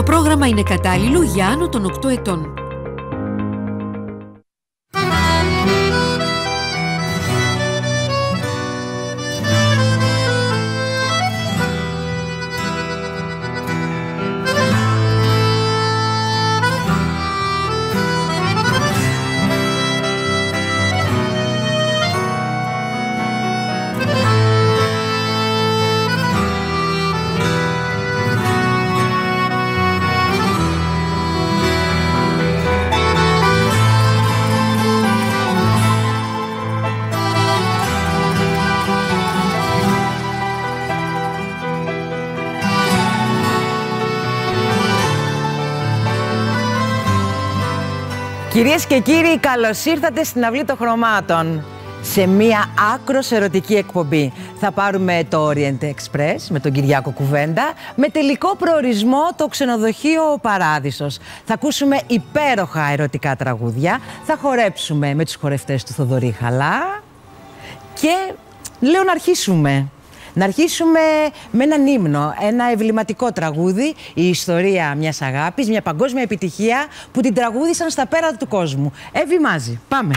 Το πρόγραμμα είναι κατάλληλο για άνω των 8 ετών. Κυρίες και κύριοι, καλώς ήρθατε στην Αυλή των Χρωμάτων, σε μία άκρος ερωτική εκπομπή. Θα πάρουμε το Orient Express με τον Κυριάκο Κουβέντα, με τελικό προορισμό το ξενοδοχείο ο Παράδεισος. Θα ακούσουμε υπέροχα ερωτικά τραγούδια, θα χορέψουμε με τους χορευτές του Θοδωρή Χαλά και λέω να αρχίσουμε. Να αρχίσουμε με έναν ύμνο, ένα εμβληματικό τραγούδι, η ιστορία μιας αγάπης, μια παγκόσμια επιτυχία που την τραγούδισαν στα πέρα του κόσμου. Εύη μαζί, πάμε.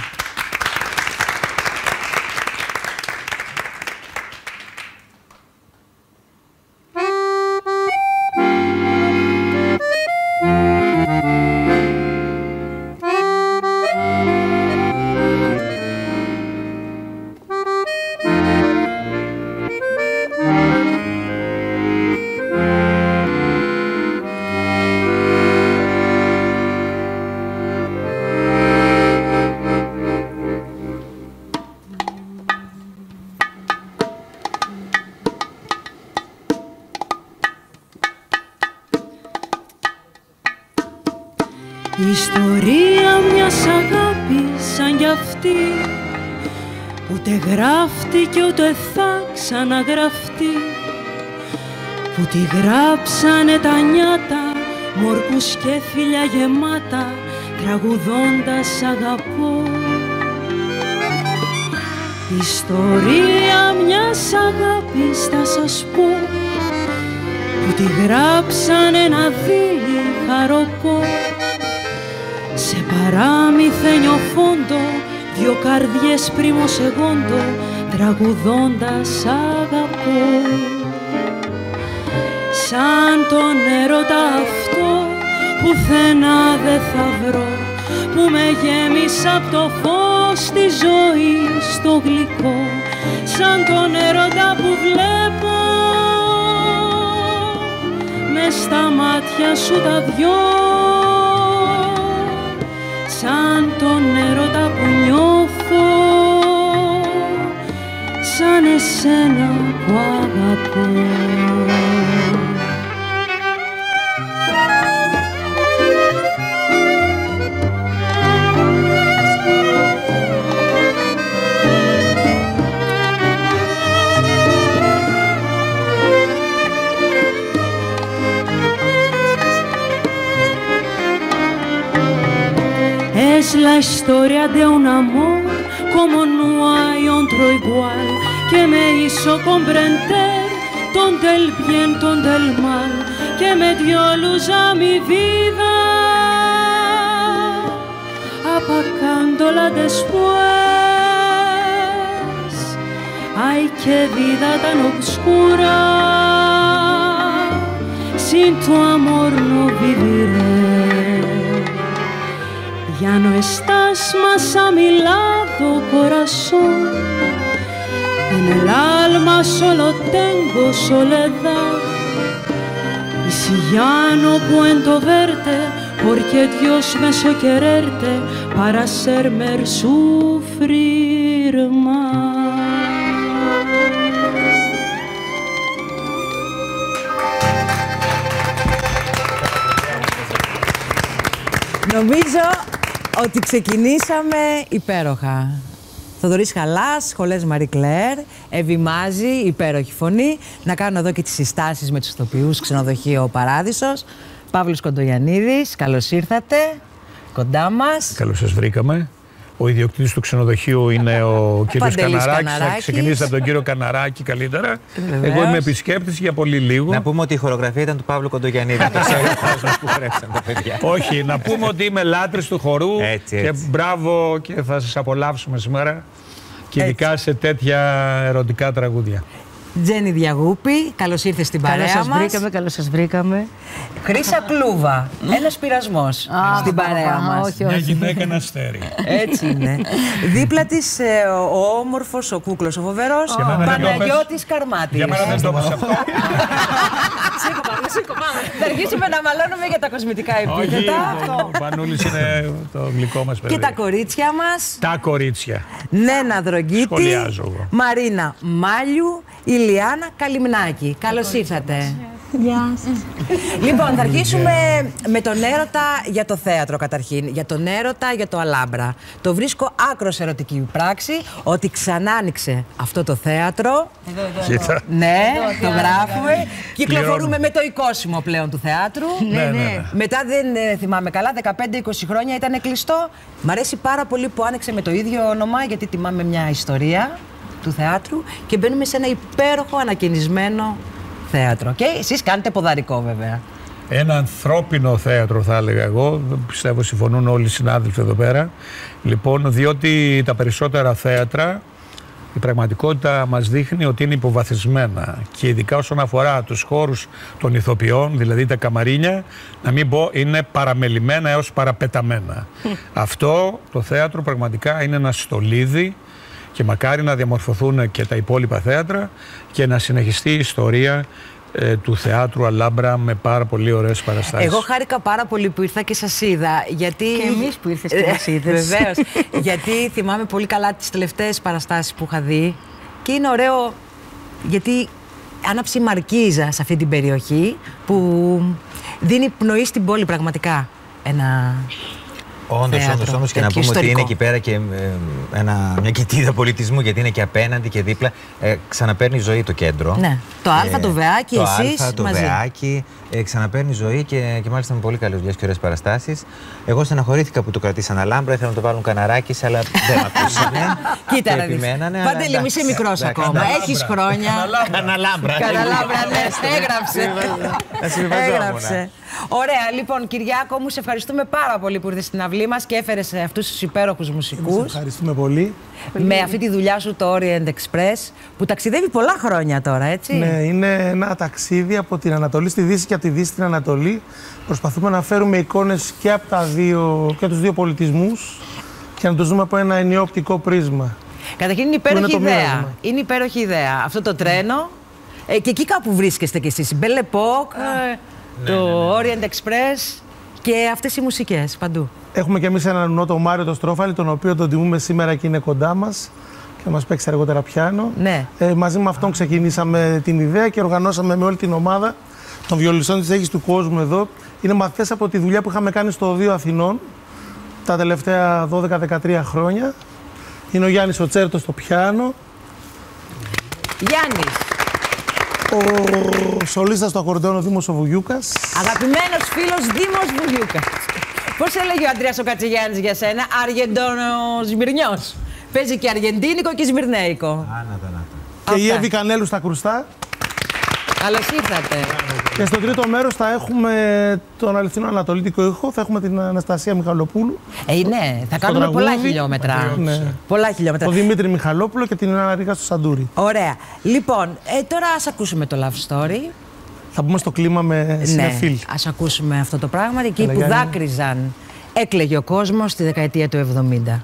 Κι ούτε θα ξαναγραφτεί, που τη γράψανε τα νιάτα, μορκούς και φιλιά γεμάτα, τραγουδώντας αγαπώ. Ιστορία μιας αγάπης θα σας πω, που τη γράψανε ένα δίλη χαροπό, σε παράμυθενιο φόντο, δυο καρδιές πριμοσεγόντο, τραγουδώντας αγαπώ. Σαν τον έρωτα αυτό πουθενά δε θα βρω, που με γέμισε απ' το φως τη ζωή στο γλυκό, σαν τον έρωτα που βλέπω μες στα μάτια σου τα δυο, σαν τον έρωτα που νιώθω, σαν εσένα που αγαπώ. Es la historia de un amor como no hay otro igual, que me hizo comprender todo el bien, todo el mal, que me dio luz a mi vida, apagándola después. Ay, qué vida tan oscura, sin tu amor no viviré. Ya no estás más a mi lado, corazón. En el alma solo tengo soledad, y si ya no puedo verte, porque Dios me hizo quererte para hacerme sufrir más. Νομίζω ότι ξεκινήσαμε υπέροχα. Θοδωρής Χαλάς, Χολές Μαρί Κλέρ, Εύη Μάζη, υπέροχη φωνή. Να κάνω εδώ και τις συστάσεις με τους ηθοποιούς, ξενοδοχείο ο Παράδεισος. Παύλος Κοντογιαννίδης, καλώς ήρθατε κοντά μας. Καλώς σας βρήκαμε. Ο ιδιοκτήτης του ξενοδοχείου είναι ο κύριος Καναράκης. Θα ξεκινήσει από τον κύριο Καναράκη καλύτερα. Βεβαίως. Εγώ είμαι επισκέπτης για πολύ λίγο. Να πούμε ότι η χορογραφία ήταν του Παύλου Κοντογιαννίδη. Όχι, να πούμε ότι είμαι λάτρης του χορού. Και μπράβο, και θα σας απολαύσουμε σήμερα. Και ειδικά σε τέτοια ερωτικά τραγούδια. Τζέννη Διαγούπη, καλώς ήρθες στην παρέα μας. Καλώς σας βρήκαμε. Χρύσα Κλούβα, ένας πειρασμός στην παρέα μας. Μια γυναίκα να στέρει. Έτσι είναι. Δίπλα της ο όμορφος, ο κούκλος, ο φοβερός, Παναγιώτης Καρμάτης. Για μένα δεν το έπασα αυτό. Σήκω πάμε. Θα αρχίσουμε να μαλώνουμε για τα κοσμητικά επίθετα. Ο Πανούλης είναι το γλυκό μας παιδί. Και τα κορίτσια μας. Νένα Δρογκίτη, Μαρίνα Μάλιου, Ηλιάννα Καλυμνάκη. Καλώς ήρθατε. Γεια σας. Λοιπόν, θα αρχίσουμε με τον έρωτα για το θέατρο καταρχήν. Για τον έρωτα για το Αλάμπρα. Το βρίσκω άκρος ερωτική πράξη ότι ξανά άνοιξε αυτό το θέατρο. Εδώ. Ναι, εδώ, το γράφουμε. Κυκλοφορούμε με το οικόσιμο πλέον του θεάτρου. Ναι. Μετά δεν θυμάμαι καλά, 15-20 χρόνια ήταν κλειστό. Μ' αρέσει πάρα πολύ που άνοιξε με το ίδιο όνομα, γιατί τιμάμε μια ιστορία του θεάτρου και μπαίνουμε σε ένα υπέροχο ανακαινισμένο θέατρο. Και εσείς κάνετε ποδαρικό βέβαια. Ένα ανθρώπινο θέατρο θα έλεγα εγώ, πιστεύω συμφωνούν όλοι οι συνάδελφοι εδώ πέρα. Λοιπόν, διότι τα περισσότερα θέατρα, η πραγματικότητα μας δείχνει ότι είναι υποβαθισμένα και ειδικά όσον αφορά τους χώρους των ηθοποιών, δηλαδή τα καμαρίνια, να μην πω είναι παραμελημένα έως παραπεταμένα. Αυτό το θέατρο πραγματικά είναι ένα στολίδι και μακάρι να διαμορφωθούν και τα υπόλοιπα θέατρα και να συνεχιστεί η ιστορία του θεάτρου Αλάμπρα με πάρα πολύ ωραίες παραστάσεις. Εγώ χάρηκα πάρα πολύ που ήρθα και σας είδα. Γιατί... Και εμείς που ήρθες και μας είδες. Βεβαίως. Γιατί θυμάμαι πολύ καλά τις τελευταίες παραστάσεις που είχα δει και είναι ωραίο γιατί άναψε η Μαρκίζα σε αυτή την περιοχή που δίνει πνοή στην πόλη πραγματικά. Ένα... Όντως, και να πούμε ιστορικό. Ότι είναι εκεί πέρα και μια κοιτίδα πολιτισμού, γιατί είναι και απέναντι και δίπλα. Ξαναπαίρνει ζωή το κέντρο. Ναι. Το Α, το Βεάκι, εσείς μαζί. Το Α, το Βεάκι, ξαναπαίρνει ζωή και μάλιστα με πολύ καλές δουλειές και ωραίες παραστάσεις. Εγώ στεναχωρήθηκα που το κρατήσαν Αλάμπρα, ήθελα να το βάλουν Καναράκης, αλλά δεν μ' ακούσανε. Κοίτα να δεις. Παντελή, μη είσαι μικρός ακόμα. Έχεις χρόνια. Καναλάμπρα. Καναλάμπρα, ναι, έγραψε. Ωραία, λοιπόν, Κυριάκο, μου σε ευχαριστούμε πάρα πολύ που ήρθες στην αυλή μας και έφερες αυτούς τους υπέροχους μουσικούς. Εμείς ευχαριστούμε πολύ. Με αυτή τη δουλειά σου, το Orient Express, που ταξιδεύει πολλά χρόνια τώρα, έτσι. Ναι, είναι ένα ταξίδι από την Ανατολή στη Δύση και από τη Δύση στην Ανατολή. Προσπαθούμε να φέρουμε εικόνες και από τους δύο πολιτισμούς και να τους δούμε από ένα ενιαίο οπτικό πρίσμα. Καταρχήν είναι υπέροχη ιδέα. Είναι υπέροχη ιδέα. Αυτό το τρένο. Και εκεί κάπου βρίσκεστε κι εσείς. Μπελεπόκ. Το Orient Express και αυτές οι μουσικές παντού. Έχουμε κι εμείς έναν ουνό, τον Μάριο τον Στρόφαλη, τον οποίο τον τιμούμε σήμερα και είναι κοντά μας και θα μας παίξει αργότερα πιάνο. Ναι. Μαζί με αυτόν ξεκινήσαμε την ιδέα και οργανώσαμε με όλη την ομάδα των βιολιστών της Αίγης του Κόσμου εδώ. Είναι μαθητές από τη δουλειά που είχαμε κάνει στο 2 Αθηνών τα τελευταία 12-13 χρόνια. Είναι ο Γιάννης ο Τσέρτος στο πιάνο. Γιάννης. Ο σολίστας του ακορντεόν, ο Δήμος Βουγιούκας. Αγαπημένος φίλος Δήμος Βουγιούκας. Πώς έλεγε ο Αντρέας ο Κατσιγιάννης για σένα, Αργεντόνος Σμυρνιός. Παίζει και αργεντίνικο και σμυρνέικο. Και η Εύη Κανέλου στα κρουστά. Καλώς ήρθατε. Και στο τρίτο μέρος θα έχουμε τον αληθινό ανατολίτικο ήχο, θα έχουμε την Αναστασία Μιχαλοπούλου. Ναι, θα κάνουμε πολλά χιλιόμετρα. Τον Δημήτρη Μιχάλοπουλο και την Ινάννα Ρίγα στο Σαντούρι. Ωραία. Λοιπόν, τώρα ας ακούσουμε το Love Story. Θα πούμε στο κλίμα με συνεφίλ. Ναι, ας ακούσουμε αυτό το πράγμα. Εκεί που δάκρυζαν, έκλαιγε ο κόσμος στη δεκαετία του 70.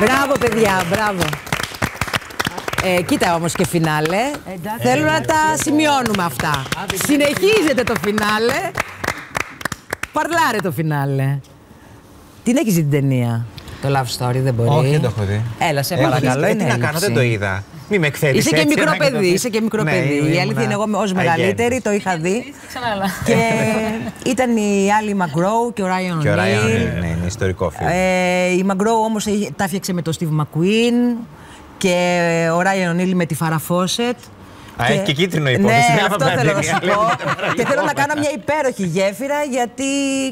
Μπράβο, παιδιά, μπράβο. Κοίτα όμως και φινάλε. Θέλω να τα σημειώνουμε αυτά. Συνεχίζεται το φινάλε. Παρλάρε το φινάλε. Την έχεις δει την ταινία, το Love Story? Δεν μπορεί. Όχι, δεν το έχω δει. Έλα, σε παρακαλώ. Τι να κάνω, δεν το είδα. Μη με εκθέτεις. Είσαι και μικρό παιδί. Είσαι και μικρό παιδί. Η αλήθεια είναι, εγώ ως μεγαλύτερη το είχα δει. Και ήταν η άλλη Μαγκρόου και ο Ράιον Νίλ. Ναι, είναι ιστορικό φιλμ. Η Μαγκρόου όμως τα έφτιαξε με τον Στίβ Μακουίν και ο Ράιον Νίλ με τη Φάρα Φόσετ. Α, έχει και κίτρινο υπόθεση. Ναι, αυτό θέλω να σου πω. Και θέλω να κάνω μια υπέροχη γέφυρα, γιατί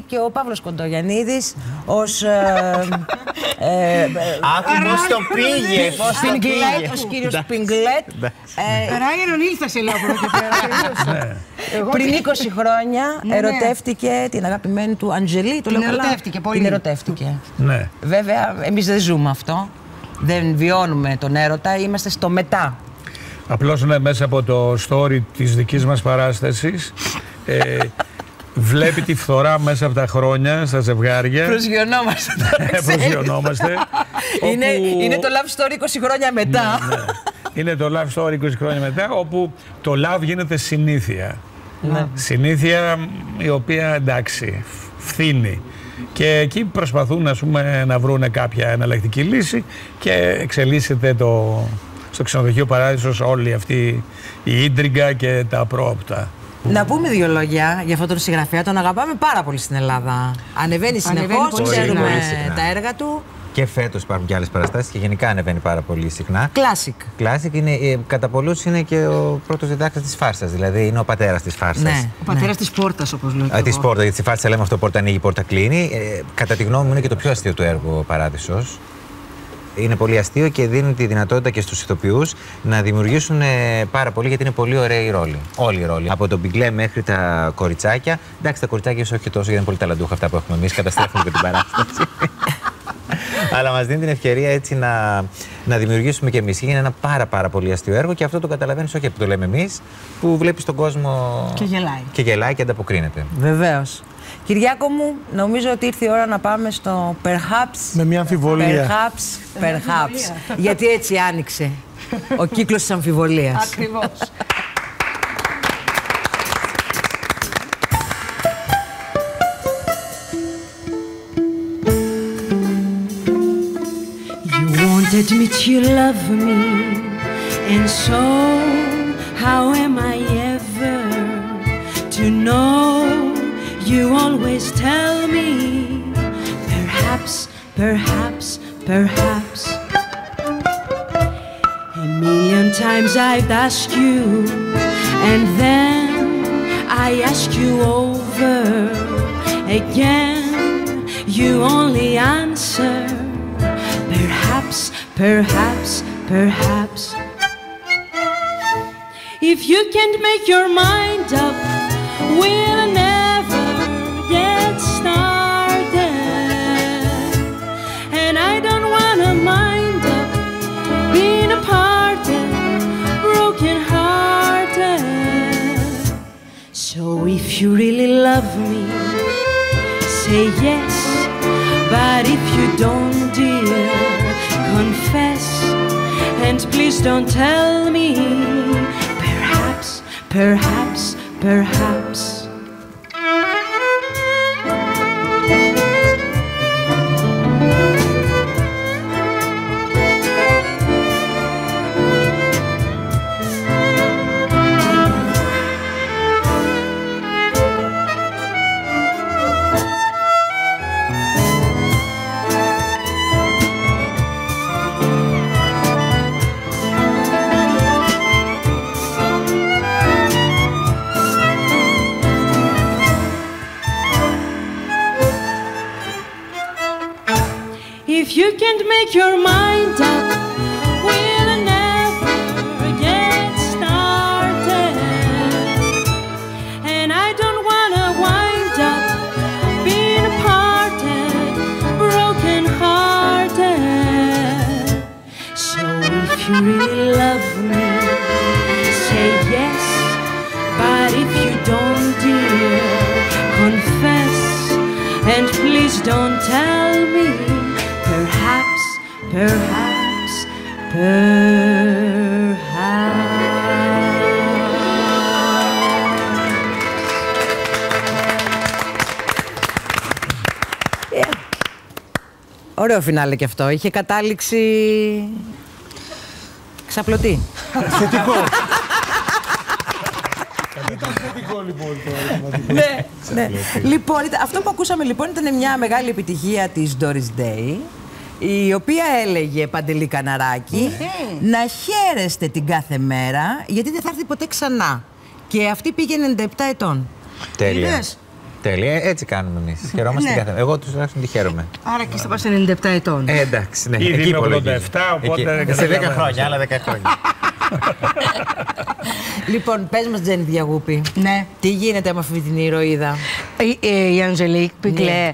και ο Παύλος Κοντογιαννίδης ως... Άκου πώς το πήγε. Ως κύριος Πικλέ. Ράιον Ονίλ θα σε λέω από εδώ και πέρα. Πριν 20 χρόνια ερωτεύτηκε την αγαπημένη του Αντζελή. Την ερωτεύτηκε πολύ. Την ερωτεύτηκε. Βέβαια, εμείς δεν ζούμε αυτό. Δεν βιώνουμε τον έρωτα. Είμαστε στο μετά. Απλώς είναι μέσα από το story της δικής μας παράστασης. Βλέπει τη φθορά μέσα από τα χρόνια στα ζευγάρια. Προσγειωνόμαστε. Προσγειωνόμαστε. Είναι το love story 20 χρόνια μετά. Είναι το love story 20 χρόνια μετά, όπου το love γίνεται συνήθεια. Συνήθεια η οποία, εντάξει, φθήνει. Και εκεί προσπαθούν, ας πούμε, να βρουν κάποια εναλλακτική λύση και εξελίσσεται το... στο Ξενοδοχείο Παράδεισος όλη αυτή η ίντριγκα και τα πρόοπτα. Να πούμε δύο λόγια για αυτόν τον συγγραφέα. Τον αγαπάμε πάρα πολύ στην Ελλάδα. Ανεβαίνει συνεχώς, ξέρουμε τα έργα του. Και φέτος υπάρχουν και άλλες παραστάσεις και γενικά ανεβαίνει πάρα πολύ συχνά. Κλάσικ. Κλάσικ είναι, κατά πολλούς είναι και ο πρώτος διδάκτης της φάρσας. Δηλαδή είναι ο πατέρας της φάρσας. Ναι, ο πατέρας της πόρτας, όπως λέω. Της πόρτας, γιατί στη φάρσα λέμε αυτό, πόρτα ανοίγει, πόρτα κλείνει. Κατά τη γνώμη μου είναι και το πιο αστείο του έργου ο Παράδεισος. Είναι πολύ αστείο και δίνει τη δυνατότητα και στους ηθοποιούς να δημιουργήσουν πάρα πολύ, γιατί είναι πολύ ωραίοι οι ρόλοι. Όλοι οι ρόλοι. Από τον Πικλέ μέχρι τα κοριτσάκια. Εντάξει, τα κοριτσάκια ίσως όχι τόσο, γιατί είναι πολύ ταλαντούχα αυτά που έχουμε εμείς. Καταστρέφουν και την παράσταση. Αλλά μας δίνει την ευκαιρία έτσι να δημιουργήσουμε κι εμείς. Είναι ένα πάρα πολύ αστείο έργο και αυτό το καταλαβαίνεις όχι επειδή το λέμε εμείς, που βλέπεις τον κόσμο. Και γελάει. Και γελάει και ανταποκρίνεται. Βεβαίως. Κυριάκο μου, νομίζω ότι ήρθε η ώρα να πάμε στο Perhaps. Με μια αμφιβολία. Perhaps. Γιατί έτσι άνοιξε ο κύκλος της αμφιβολίας. Ακριβώς. You wanted me to love me, and so how am I ever to know? You always tell me, perhaps, perhaps, perhaps. A million times I've asked you, and then I ask you over again. You only answer, perhaps, perhaps, perhaps. If you can't make your mind up, we'll never get started, and I don't wanna mind up being apart and broken hearted. So if you really love me, say yes, but if you don't, dear, confess, and please don't tell me, perhaps, perhaps, perhaps. You can't make your mind up, we'll never get started, and I don't wanna wind up being parted, broken hearted. So if you really love me, say yes, but if you don't, dear, confess, and please don't tell me, perhaps, perhaps. Ωραίο φινάλε και αυτό. Είχε κατάληξη... ξαπλωτή. Θετικό. Ήταν θετικό λοιπόν το ναι. Λοιπόν, αυτό που ακούσαμε λοιπόν ήταν μια μεγάλη επιτυχία της Doris Day, η οποία έλεγε, Παντελή Καναράκη, να χαίρεστε την κάθε μέρα, γιατί δεν θα έρθει ποτέ ξανά. Και αυτή πήγε 97 ετών. Τέλεια. Τέλεια, έτσι κάνουμε εμείς. Χαιρόμαστε την κάθε μέρα. Εγώ τουλάχιστον τη χαίρομαι. Άρα και στο πάω 97 ετών. Εντάξει, ναι. Ήδη είμαι 87, οπότε... σε 10 χρόνια, άλλα 10 χρόνια. Λοιπόν, πες μας, Τζέννη Διαγούπη. Ναι. Τι γίνεται με αυτή την ηρωίδα? Η Angelique Piklé. Ναι.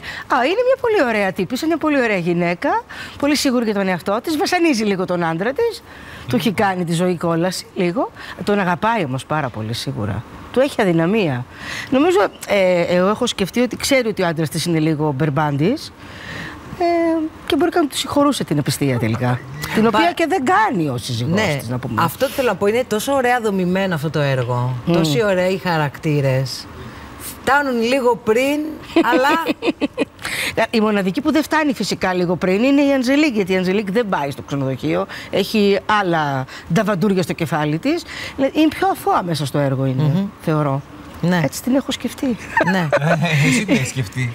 Είναι μια πολύ ωραία τύπη, είναι μια πολύ ωραία γυναίκα. Πολύ σίγουρη για τον εαυτό της. Βασανίζει λίγο τον άντρα της. Του έχει κάνει τη ζωή κόλαση λίγο. Τον αγαπάει όμως πάρα πολύ σίγουρα. Του έχει αδυναμία. Νομίζω, εγώ έχω σκεφτεί ότι ξέρει ότι ο άντρας της είναι λίγο μπερμπάντης. Και μπορεί να του συγχωρούσε την απιστία τελικά. Την οποία και δεν κάνει ο σύζυγός της, να πούμε. Αυτό θέλω να πω, είναι τόσο ωραία δομημένο αυτό το έργο. Τόσοι ωραίοι χαρακτήρες. Φτάνουν λίγο πριν, αλλά... Η μοναδική που δεν φτάνει φυσικά λίγο πριν είναι η Angelique, γιατί η Angelique δεν πάει στο ξενοδοχείο. Έχει άλλα νταβαντούρια στο κεφάλι της. Είναι πιο αθώα μέσα στο έργο, είναι, θεωρώ. Ναι. Έτσι την έχω σκεφτεί. Ναι. Εσύ την έχεις σκεφτεί.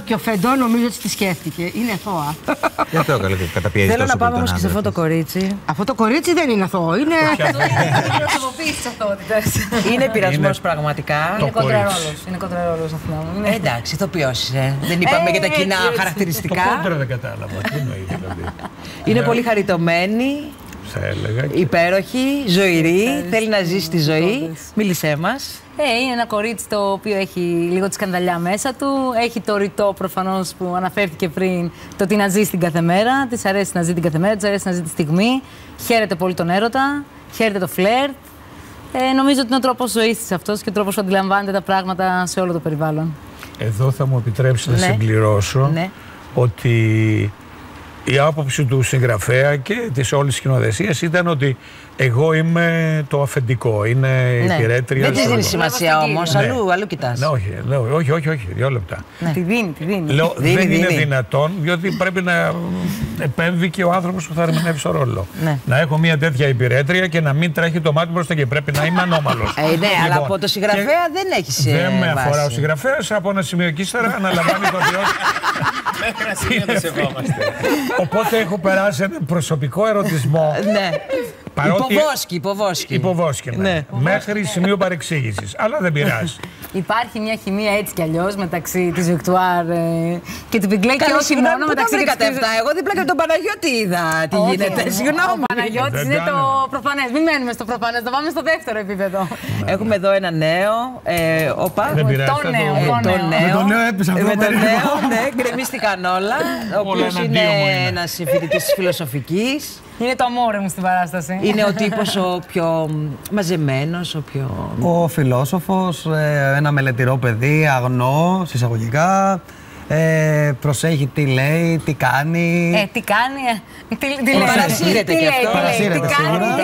Όχι, ο Φεντό νομίζω ότι τη σκέφτηκε. Είναι αθώα. Για αυτό έκανε και καταπιέζει. Θέλω να πάμε όμως και σε αυτό το κορίτσι. Αυτό το κορίτσι δεν είναι αθώο. Είναι. Αυτό είναι προσωποποίηση τη αθωότητας. Είναι πειρασμός πραγματικά. Είναι κοντραρόλος. Είναι κοντραρόλος να θυμάμαι. Εντάξει, ηθοποιός. Δεν είπαμε για τα κοινά χαρακτηριστικά. Το κόντρα δεν κατάλαβα. Είναι πολύ χαριτωμένη. Και... υπέροχη, ζωηρή, θέλει να ζήσει τη ζωή. Μίλησέ μας. Είναι ένα κορίτσι το οποίο έχει λίγο τη σκανδαλιά μέσα του. Έχει το ρητό προφανώς που αναφέρθηκε πριν, το ότι να ζει στην κάθε μέρα. Της αρέσει να ζει την κάθε μέρα, της αρέσει να ζει τη στιγμή. Χαίρεται πολύ τον έρωτα, χαίρεται το φλερτ. Νομίζω ότι είναι ο τρόπος ζωής της αυτός και ο τρόπος που αντιλαμβάνεται τα πράγματα σε όλο το περιβάλλον. Εδώ θα μου επιτρέψει να συμπληρώσω ότι... η άποψη του συγγραφέα και της όλης σκηνοθεσίας ήταν ότι εγώ είμαι το αφεντικό, είναι υπηρέτρια. Δεν δίνει σημασία όμως, αλλού κοιτάς. Όχι, 2 λεπτά. Τη δίνει, τη δίνει. Δεν είναι δυνατόν, διότι πρέπει να επέμβει και ο άνθρωπος που θα ερμηνεύει στο ρόλο. Να έχω μια τέτοια υπηρέτρια και να μην τρέχει το μάτι μπροστά και πρέπει να είμαι ανώμαλος. Ναι, αλλά από το συγγραφέα δεν έχεις. Δεν με αφορά ο συγγραφέας, από ένα σημείο και ύστερα αναλαμβάνει το διότι. Οπότε έχω περάσει έναν προσωπικό ερωτισμό. Υποβόσκη, μέχρι σημείο παρεξήγησης. Αλλά δεν πειράζει. Υπάρχει μια χημεία έτσι κι αλλιώς μεταξύ της Βικτουάρ και του Πικλέ. Και όχι μόνο μεταξύ της Βικτουάρ. Εγώ δίπλα και τον Παναγιώτη είδα τι γίνεται. Συγγνώμη. Ο Παναγιώτης είναι το προφανές. Μην μένουμε στο προφανές, το πάμε στο δεύτερο επίπεδο. Έχουμε εδώ ένα νέο. Το νέο, γκρεμίστηκαν όλα. Ο οποίος είναι ένας φοιτητής της φιλοσοφικής. Είναι το αμόρε μου στην παράσταση. Είναι ο τύπος ο πιο μαζεμένος, ο πιο... ο φιλόσοφος, ένα μελετηρό παιδί, αγνό, συσσαγωγικά. Προσέχει τι λέει, τι κάνει. Τι λέει. Παρασύρεται και αυτό. Παρασύρεται σίγουρα.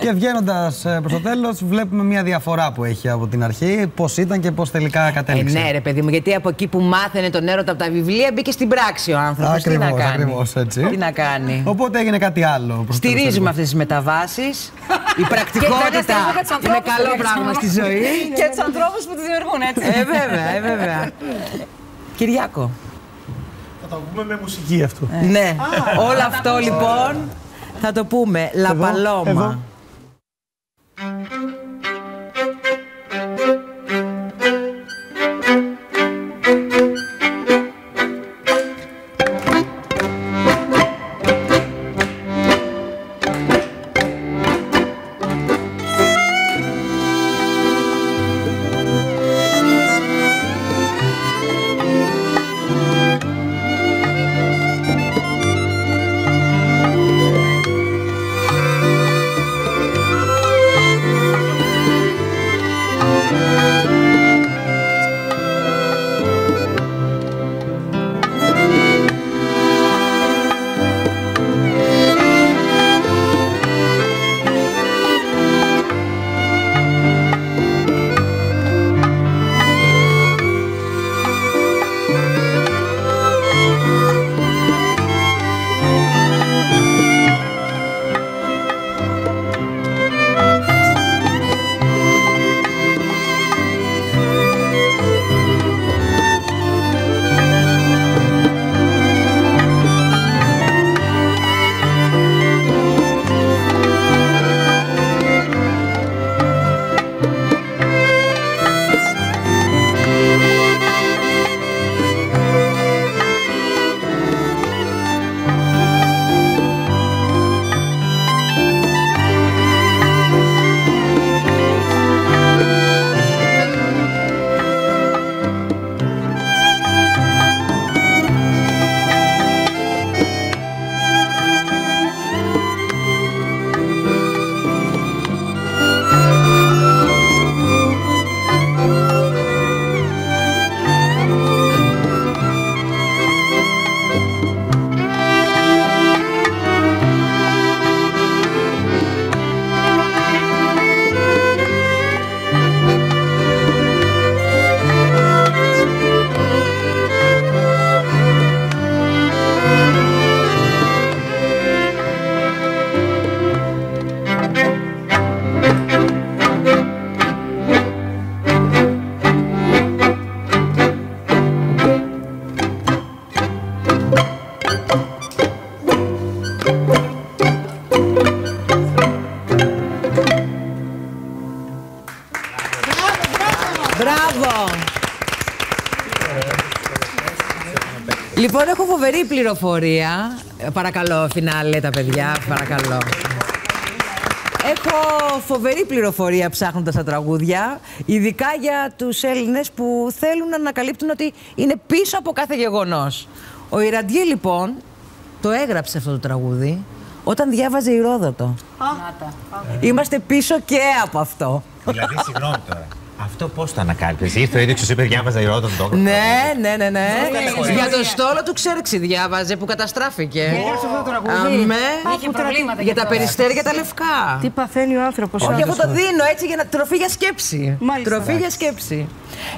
Και βγαίνοντας προς το τέλος, βλέπουμε μια διαφορά που έχει από την αρχή, πώς ήταν και πώς τελικά κατέληξε. Ναι, ρε παιδί μου, γιατί από εκεί που μάθαινε τον έρωτα από τα βιβλία μπήκε στην πράξη ο άνθρωπος. Τι να κάνει. Ακριβώς έτσι. Τι να κάνει. Οπότε έγινε κάτι άλλο. Στηρίζουμε αυτές τις μεταβάσεις. Η πρακτικότητα είναι καλό πράγμα στη ζωή. Και τους ανθρώπους που τη δημιουργούν, έτσι. Βέβαια. Κυριάκο. Θα το πούμε με μουσική αυτό. Ναι. Όλο αυτό λοιπόν θα το πούμε. La Paloma. Λοιπόν, έχω φοβερή πληροφορία. Παρακαλώ, φινάλε τα παιδιά, παρακαλώ. Έχω φοβερή πληροφορία ψάχνοντας τα τραγούδια, ειδικά για τους Έλληνες που θέλουν να ανακαλύπτουν ότι είναι πίσω από κάθε γεγονός. Ο Ιραντιέ, λοιπόν, το έγραψε αυτό το τραγούδι όταν διάβαζε Ηρόδοτο. Είμαστε πίσω και από αυτό. Δηλαδή, συγγνώμη τώρα. Αυτό πώς το ανακάλυψε, ήρθε ο ίδιος και σου είπε διάβαζα Ηρόδοτο τον τόπο. Ναι. Για το στόλο του Ξέρξη διάβαζε που καταστράφηκε. Έγραψε αυτό το τραγούδι. Είχε προβλήματα. Για τα περιστέρια τα λευκά. Τι παθαίνει ο άνθρωπος. Όχι, εγώ το δίνω έτσι για να τροφή για σκέψη. Τροφή για σκέψη.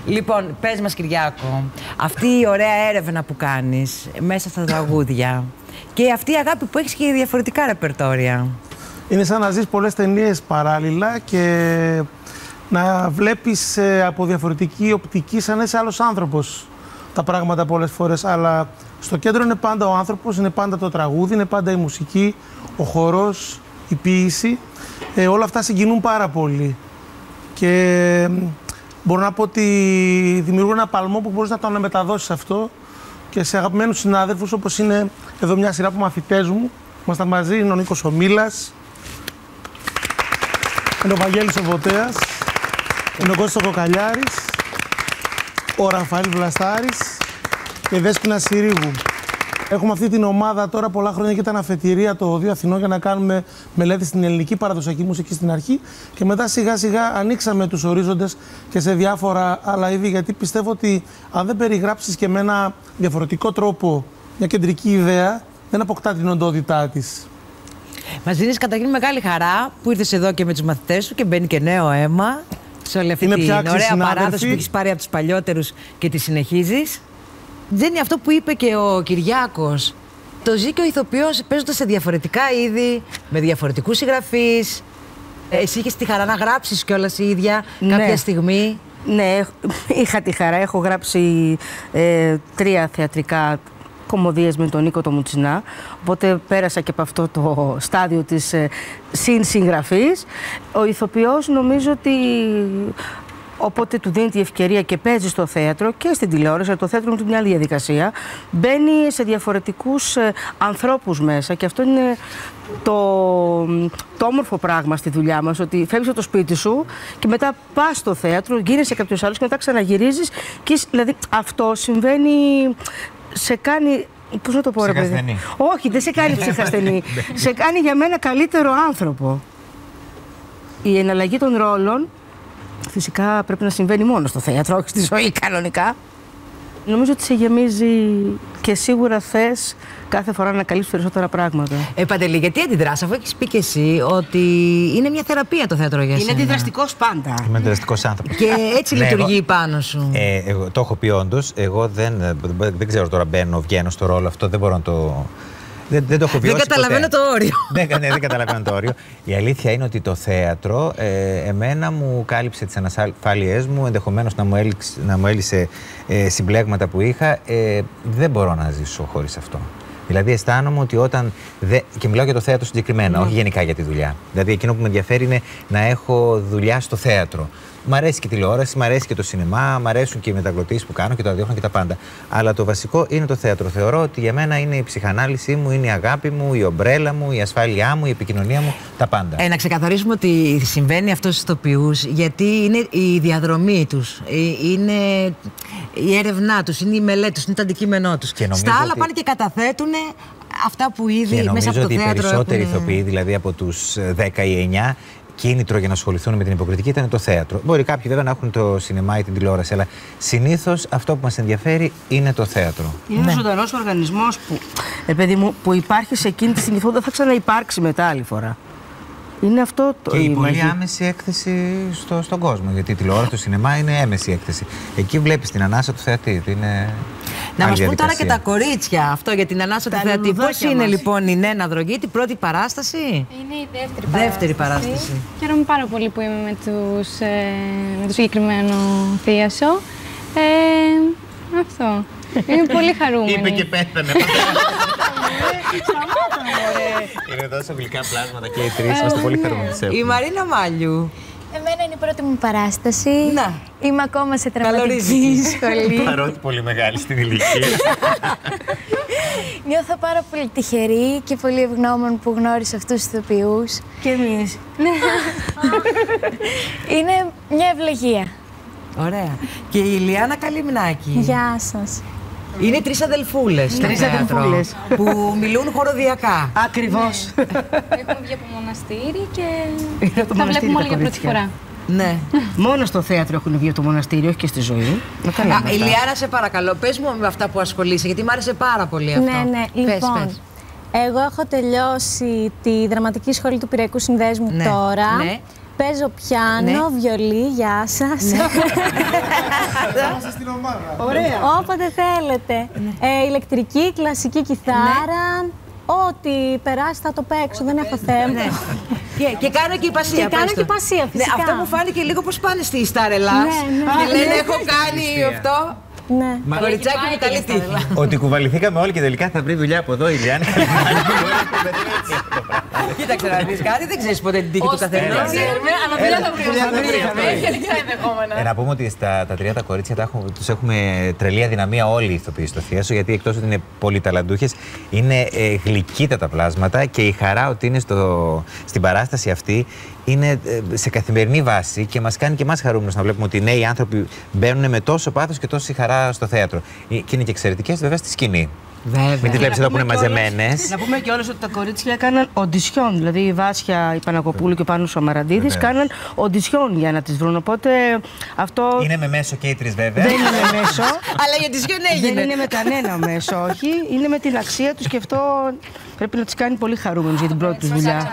Λοιπόν, πες μας Κυριάκο, αυτή η ωραία έρευνα που κάνεις μέσα στα τραγούδια και αυτή η αγάπη που έχεις και για διαφορετικά ρεπερτόρια. Είναι σαν να ζεις πολλές ταινίες παράλληλα και να βλέπεις από διαφορετική οπτική σαν να είσαι άλλος άνθρωπος τα πράγματα πολλές φορές. Αλλά στο κέντρο είναι πάντα ο άνθρωπος, είναι πάντα το τραγούδι, είναι πάντα η μουσική, ο χορός, η ποίηση. Όλα αυτά συγκινούν πάρα πολύ. Και μπορώ να πω ότι δημιουργούν ένα παλμό που μπορείς να το αναμεταδώσεις αυτό και σε αγαπημένους συνάδελφους, όπως είναι εδώ μια σειρά από μαθητές μου. Ήμασταν μαζί, είναι ο Νίκος ο Μήλας, είναι ο Βαγγέλης ο Βοτέας, είναι ο Κώστος ο Κοκαλιάρης, ο Ραφαήλ Βλαστάρης και η Δέσποινα Συρίγου. Έχουμε αυτή την ομάδα τώρα πολλά χρόνια και ήταν αφετηρία το Οδείο Αθηνών για να κάνουμε μελέτη στην ελληνική παραδοσιακή μουσική στην αρχή και μετά σιγά σιγά ανοίξαμε τους ορίζοντες και σε διάφορα άλλα είδη, γιατί πιστεύω ότι αν δεν περιγράψεις και με ένα διαφορετικό τρόπο μια κεντρική ιδέα δεν αποκτά την οντότητά της. Μας δίνεις καταρχήν μεγάλη χαρά που ήρθες εδώ και με τους μαθητές σου και μπαίνει και νέο αίμα. Σε όλη αυτή την ωραία παράδοση που έχεις πάρει από τους παλιότερους και τη συνεχίζεις. Τζέννη, αυτό που είπε και ο Κυριάκος, το ζει και ο ηθοποιός παίζοντας σε διαφορετικά είδη, με διαφορετικούς συγγραφείς. Εσύ είχες τη χαρά να γράψεις κιόλας η ίδια κάποια στιγμή. Ναι, είχα τη χαρά. Έχω γράψει 3 θεατρικά κομμωδίες με τον Νίκο το Μουτσινά, οπότε πέρασα και από αυτό το στάδιο της συνσυγγραφής. Ο ηθοποιός νομίζω ότι οπότε του δίνει τη ευκαιρία και παίζει στο θέατρο και στην τηλεόραση. Το θέατρο είναι μια άλλη διαδικασία. Μπαίνει σε διαφορετικούς ανθρώπους μέσα και αυτό είναι το όμορφο πράγμα στη δουλειά μας. Ότι φεύγεις από το σπίτι σου και μετά πας στο θέατρο, γίνεσαι κάποιος άλλος και μετά ξαναγυρίζεις. Και, δηλαδή αυτό συμβαίνει. Σε κάνει. Πώς να το πω, ρε παιδί. Όχι, δεν σε κάνει ψυχασθενή. Σε κάνει για μένα καλύτερο άνθρωπο. Η εναλλαγή των ρόλων φυσικά πρέπει να συμβαίνει μόνο στο θέατρο, όχι στη ζωή κανονικά. Νομίζω ότι σε γεμίζει και σίγουρα θες κάθε φορά να καλύψεις περισσότερα πράγματα. Παντελή, γιατί αντιδράς, αφού έχεις πει και εσύ ότι είναι μια θεραπεία το θέατρο για σένα. Είναι αντιδραστικός πάντα. Είμαι αντιδραστικός άνθρωπος. Και έτσι λειτουργεί πάνω σου. Εγώ, το έχω πει όντως. Εγώ δεν ξέρω τώρα, μπαίνω, βγαίνω στο ρόλο αυτό, δεν μπορώ να το. Δεν το έχω βιώσει. Δεν καταλαβαίνω ποτέ το όριο. Δεν καταλαβαίνω το όριο. Η αλήθεια είναι ότι το θέατρο εμένα μου κάλυψε τις ανασφάλειές μου, ενδεχομένως να μου έλυσε συμπλέγματα που είχα. Δεν μπορώ να ζήσω χωρίς αυτό. Δηλαδή, αισθάνομαι ότι όταν. Και μιλάω για το θέατρο συγκεκριμένα, όχι γενικά για τη δουλειά. Δηλαδή, εκείνο που με ενδιαφέρει είναι να έχω δουλειά στο θέατρο. Μ' αρέσει και τηλεόραση, μ' αρέσει και το σινεμά, μ' αρέσουν και οι μεταγλωτήσεις που κάνω και το ραδιόφωνο και τα πάντα. Αλλά το βασικό είναι το θέατρο. Θεωρώ ότι για μένα είναι η ψυχανάλυση μου, είναι η αγάπη μου, η ομπρέλα μου, η ασφάλειά μου, η επικοινωνία μου, τα πάντα. Να ξεκαθαρίσουμε ότι συμβαίνει αυτό στους ηθοποιούς, γιατί είναι η διαδρομή τους, είναι η έρευνά τους, είναι η μελέτη τους, είναι το αντικείμενό τους. Στα άλλα πάνε και καταθέτουν αυτά που ήδη μέσα από το θέατρο. Και νομίζω ότι οι περισσότεροι ηθοποιοί, δηλαδή από τους 10 ή 9, κίνητρο για να ασχοληθούν με την υποκριτική ήταν το θέατρο. Μπορεί κάποιοι βέβαια να έχουν το σινεμά ή την τηλεόραση, αλλά συνήθως αυτό που μας ενδιαφέρει είναι το θέατρο. Είναι ο ζωντανός οργανισμός που, παιδί μου, που υπάρχει σε εκείνη τη στιγμή, δεν θα ξαναυπάρξει μετά άλλη φορά. Είναι αυτό το. Και η πολύ άμεση έκθεση στον κόσμο. Γιατί η τηλεόραση, το σινεμά είναι έμεση έκθεση. Εκεί βλέπεις την ανάσα του θεατή. Είναι. Να μας πούν τώρα και τα κορίτσια αυτό για την ανάσα του θεατή. Πώς είναι λοιπόν η Νένα Δρογκίτη, πρώτη παράσταση? Είναι η δεύτερη παράσταση. Χαίρομαι πάρα πολύ που είμαι με το συγκεκριμένο θίασο. Αυτό. Είμαι πολύ χαρούμενη. Είπε και πέθανε. Είναι τόσο γλυκά πλάσματα και οι τρεις. Είμαστε πολύ χαρούμενοι. Η Μαρίνα Μάλιου. Εμένα είναι η πρώτη μου παράσταση. Να. Είμαι ακόμα σε τραυματική σχολή. Παρότι πολύ μεγάλη στην ηλικία. Νιώθω πάρα πολύ τυχερή και πολύ ευγνώμων που γνώρισα αυτούς τους ηθοποιούς. Και εμείς. Είναι μια ευλογία. Ωραία. Και η Ηλιάννα Καλυμνάκη. Γεια σας. Είναι τρεις αδελφούλες. Τρεις αδελφούλες. Που μιλούν χοροδιακά. Ακριβώς. Ναι. Έχουμε βγει από μοναστήρι και τα βλέπουμε όλοι για πρώτη φορά. Ναι. Μόνο στο θέατρο έχουν βγει από το μοναστήρι, όχι και στη ζωή. Ηλιάρα, σε παρακαλώ, πες μου με αυτά που ασχολείσαι, γιατί μου άρεσε πάρα πολύ αυτό. Ναι. Λοιπόν, εγώ έχω τελειώσει τη δραματική σχολή του Πειραϊκού Συνδέσμου τώρα. Παίζω πιάνο, βιολί, γεια σας. Στην ομάδα. Ωραία. Όποτε θέλετε. Ηλεκτρική, κλασική κιθάρα. Ό,τι περάσει θα το παίξω, δεν έχω θέμα. Και κάνω και υπασία. Και κάνω και υπασία, φυσικά. Αυτά μου φάνηκε λίγο πως πάνε στη Star Ελλάς. Και λένε έχω κάνει αυτό. Ναι. Κοριτσάκι μου, καλή τύχη. Ότι κουβαληθήκαμε όλοι και τελικά θα βρει δουλειά από εδώ η Ηλιάννα. Κοίταξε να δεις κάτι, δεν ξέρεις ποτέ την τύχη του καθενός. Δεν ξέρουμε, αλλά δουλειά θα βρει. Να πούμε ότι στα τρία τα κορίτσια τους έχουμε τρελή αδυναμία όλοι οι ηθοποιοί στο θίασο, γιατί εκτός ότι είναι πολύ ταλαντούχες, είναι γλυκύτα τα πλάσματα και η χαρά ότι είναι στην παράσταση αυτή είναι σε καθημερινή βάση και μας κάνει και εμάς χαρούμενους να βλέπουμε ότι οι νέοι άνθρωποι μπαίνουν με τόσο πάθος και τόση χαρά στο θέατρο. Και είναι και εξαιρετικές βέβαια στη σκηνή. Βέβαια. Μην τις βλέπεις εδώ που είναι μαζεμένες. Να πούμε και όλες ότι τα κορίτσια έκαναν οντισιόν. Δηλαδή η Βάσια, η Πανακοπούλου και ο Πάνος ο Μαραντίδης κάναν οντισιόν για να τις βρουν. Οπότε αυτό. Είναι με μέσο και οι τρεις βέβαια. Δεν είναι με μέσο. Αλλά η οντισιόν έγινε. Δεν είναι με κανένα μέσο, όχι. Είναι με την αξία τους και αυτό πρέπει να τις κάνει πολύ χαρούμενους για την πρώτη τους δουλειά.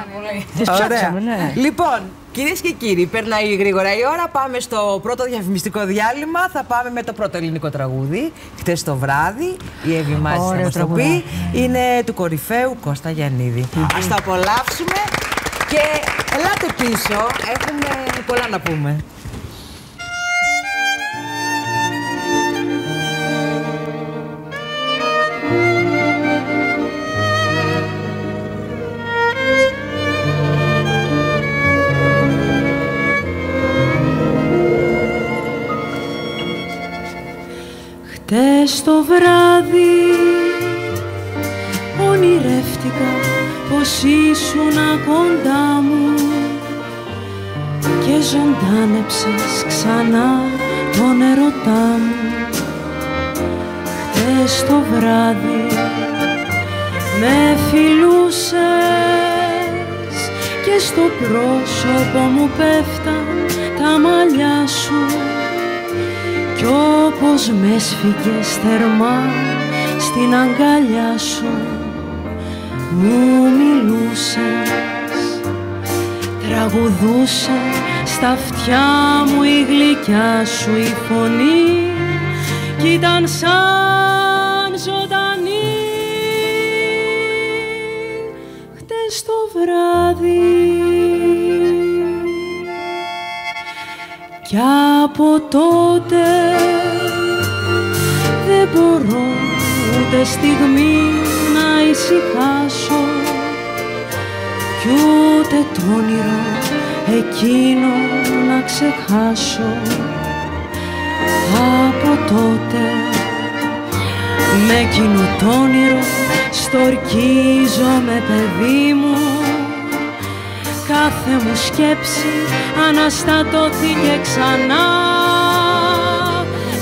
Λοιπόν, κυρίες και κύριοι, περνάει γρήγορα η ώρα. Πάμε στο πρώτο διαφημιστικό διάλειμμα. Θα πάμε με το πρώτο ελληνικό τραγούδι. Χτες το βράδυ, η Εύη μας στην αποστροφή είναι του κορυφαίου Κώστα Γιαννίδη. Ας το απολαύσουμε και ελάτε πίσω. Έχουμε πολλά να πούμε. Χτες το βράδυ ονειρεύτηκα πως ήσουνα κοντά μου και ζωντάνεψες ξανά τον ερωτά μου. Χτες το βράδυ με φιλούσες και στο πρόσωπο μου πέφταν τα μαλλιά σου κι όπως με σφίγγες θερμά στην αγκαλιά σου μου μιλούσες, τραγουδούσε στα αυτιά μου η γλυκιά σου η φωνή κι ήταν σαν ζωντανή. Χτες το βράδυ κι από τότε δεν μπορώ ούτε στιγμή να ησυχάσω κι ούτε το όνειρο εκείνο να ξεχάσω. Από τότε με εκείνο το όνειρο στορκίζομαι παιδί μου. Κάθε μου σκέψη αναστατώθηκε ξανά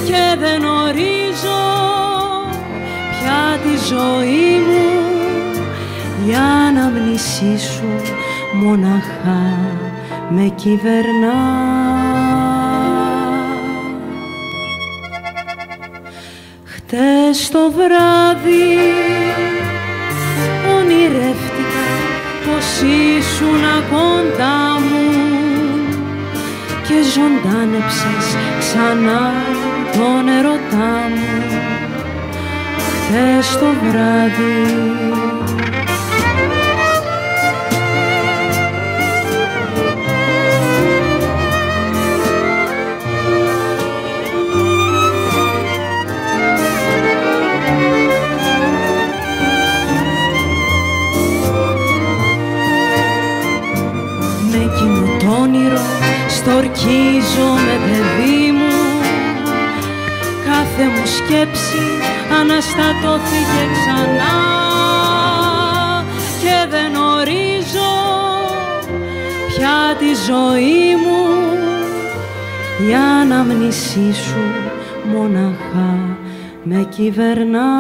και δεν ορίζω πια τη ζωή μου. Η αναμνησή σου μοναχά με κυβερνά. Χτες το βράδυ ονειρεύτηκα πως ήσουνα κοντά μου και ζωντάνεψες ξανά τον ερωτά μου. Χτες το βράδυ στορκίζομαι παιδί μου. Κάθε μου σκέψη αναστατώθηκε ξανά και δεν ορίζω πια τη ζωή μου. Η αναμνησή σου μοναχά με κυβερνά.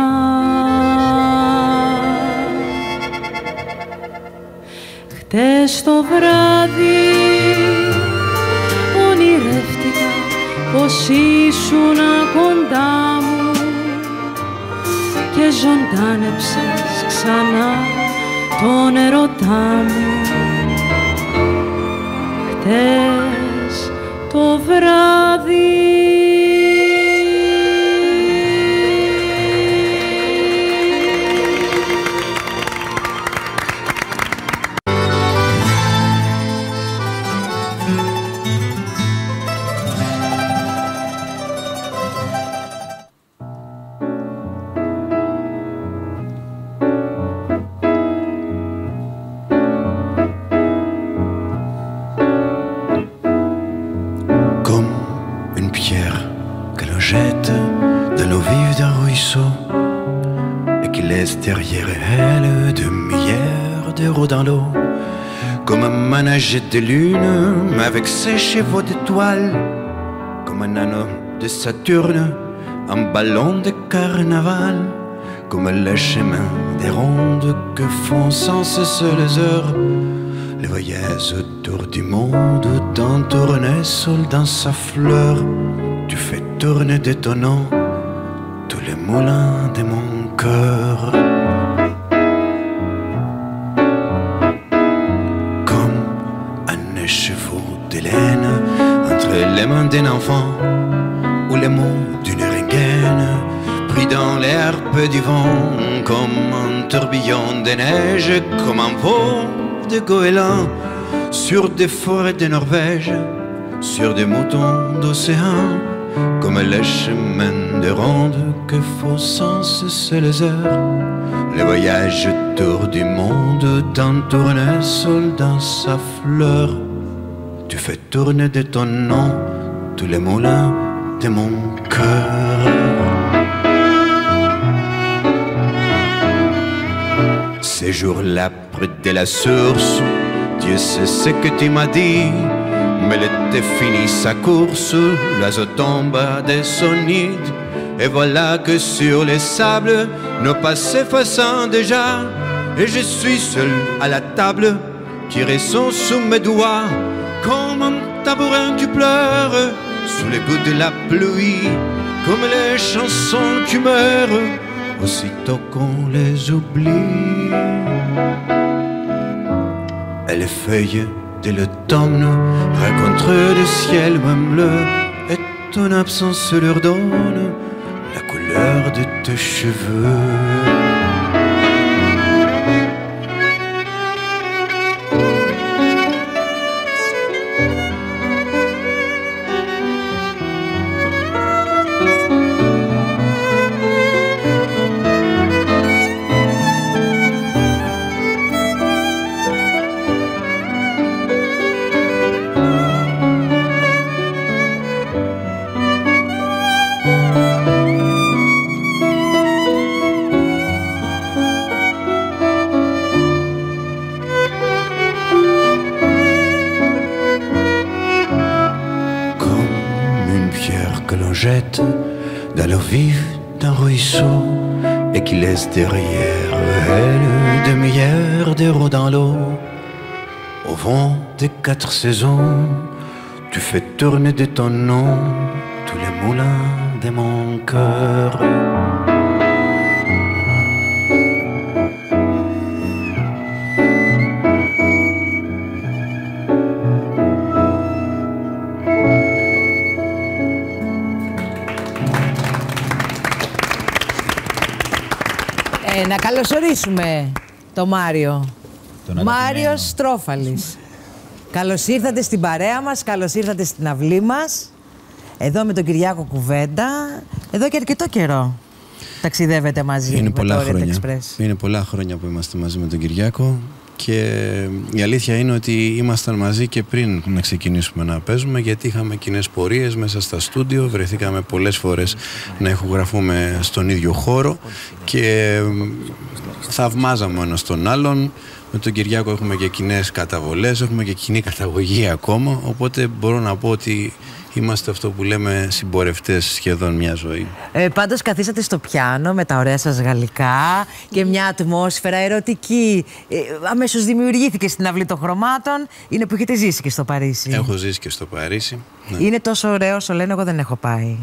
Χτες το βράδυ ονειρεύτηκα πως ήσουνα κοντά μου και ζωντάνεψες ξανά τον ερωτά μου. Χτες το βράδυ. De lune, avec ses chevaux d'étoiles, comme un anneau de Saturne, un ballon de carnaval, comme le chemin des rondes que font sans cesse les heures, les voyages autour du monde, d'un tournesol dans sa fleur, tu fais tourner de ton nom tous les moulins de mon cœur. Les mains d'un enfant ou les mots d'une rengaine pris dans l'herbe du vent, comme un tourbillon de neige, comme un vol de goéland sur des forêts de Norvège, sur des moutons d'océan, comme les chemins de ronde que font sans cesse les heures, les voyages autour du monde d'un tournesol dans sa fleur. Tu fais tourner de ton nom tous les moulins de mon cœur. Ces jours-là près de la source, Dieu sait ce que tu m'as dit, mais l'été finit sa course, l'oiseau tombe de son nid, et voilà que sur les sables nos passés s'effacent déjà, et je suis seul à la table qui résonne sous mes doigts. Comme un tabourin tu pleures sous les gouttes de la pluie, comme les chansons qui meurent aussitôt qu'on les oublie. Et les feuilles de l'automne rencontrent le ciel même bleu, et ton absence leur donne la couleur de tes cheveux. Dans l'eau vive d'un ruisseau, et qui laisse derrière elle des milliards d'euros dans l'eau. Au vent des quatre saisons, tu fais tourner de ton nom tous les moulins de mon cœur. Να καλωσορίσουμε το Μάριο. Μάριος Στρόφαλης. Καλώς ήρθατε στην παρέα μας, καλώς ήρθατε στην αυλή μας. Εδώ με τον Κυριάκο Κουβέντα. Εδώ και αρκετό καιρό ταξιδεύετε μαζί. Είναι πολλά χρόνια. Είναι πολλά χρόνια που είμαστε μαζί με τον Κυριάκο. Και η αλήθεια είναι ότι ήμασταν μαζί και πριν να ξεκινήσουμε να παίζουμε, γιατί είχαμε κοινές πορείες μέσα στα στούντιο, βρεθήκαμε πολλές φορές να ηχογραφούμε στον ίδιο χώρο και θαυμάζαμε ένας τον άλλον. Με τον Κυριάκο έχουμε και κοινές καταβολές, έχουμε και κοινή καταγωγή ακόμα, οπότε μπορώ να πω ότι είμαστε αυτό που λέμε συμπορευτές σχεδόν μια ζωή. Πάντως καθίσατε στο πιάνο με τα ωραία σας γαλλικά και μια ατμόσφαιρα ερωτική. Αμέσως δημιουργήθηκε στην Αυλή των Χρωμάτων. Είναι που έχετε ζήσει και στο Παρίσι. Έχω ζήσει και στο Παρίσι. Ναι. Είναι τόσο ωραίο όσο λένε, εγώ δεν έχω πάει.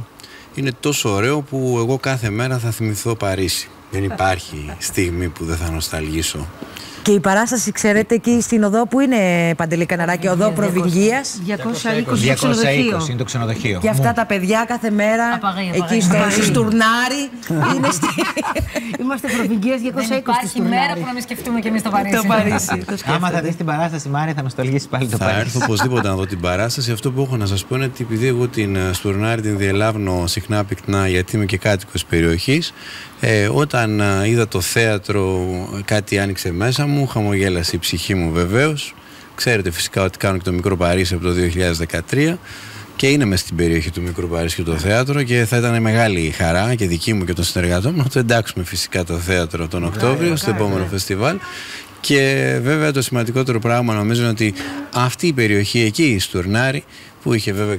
Είναι τόσο ωραίο που εγώ κάθε μέρα θα θυμηθώ Παρίσι. Δεν υπάρχει στιγμή που δεν θα νοσταλγήσω. Και η παράσταση, ξέρετε, εκεί στην οδό που είναι, Παντελή Καναράκη, οδό Προβυγγίας. 220 είναι το ξενοδοχείο. Και αυτά τα παιδιά κάθε μέρα εκεί στο Στουρνάρι. Είμαστε Προβυγγίας 220. Δεν υπάρχει μέρα που να μην σκεφτούμε κι εμείς το Παρίσι. Το Παρίσι. Άμα θα δεις την παράσταση, Μάρια, θα νοσταλγήσεις πάλι το Παρίσι. Θα έρθω οπωσδήποτε να δω την παράσταση. Αυτό που έχω να σας πω είναι ότι επειδή εγώ την Στουρνάρι την διελάβνω συχνά πυκνά, γιατί είμαι και κάτοικος περιοχής, όταν είδα το θέατρο, κάτι άνοιξε μέσα μου, χαμογέλασε η ψυχή μου βεβαίως. Ξέρετε φυσικά ότι κάνω και το Μικρό Παρίσι από το 2013 και είναι μες στην περιοχή του Μικρού Παρίσι και το θέατρο, και θα ήταν μεγάλη χαρά και δική μου και των συνεργατών να το εντάξουμε φυσικά το θέατρο τον Οκτώβριο στο επόμενο φεστιβάλ. Και βέβαια το σημαντικότερο πράγμα νομίζω είναι ότι αυτή η περιοχή εκεί, η Στουρνάρη, που είχε βέβαια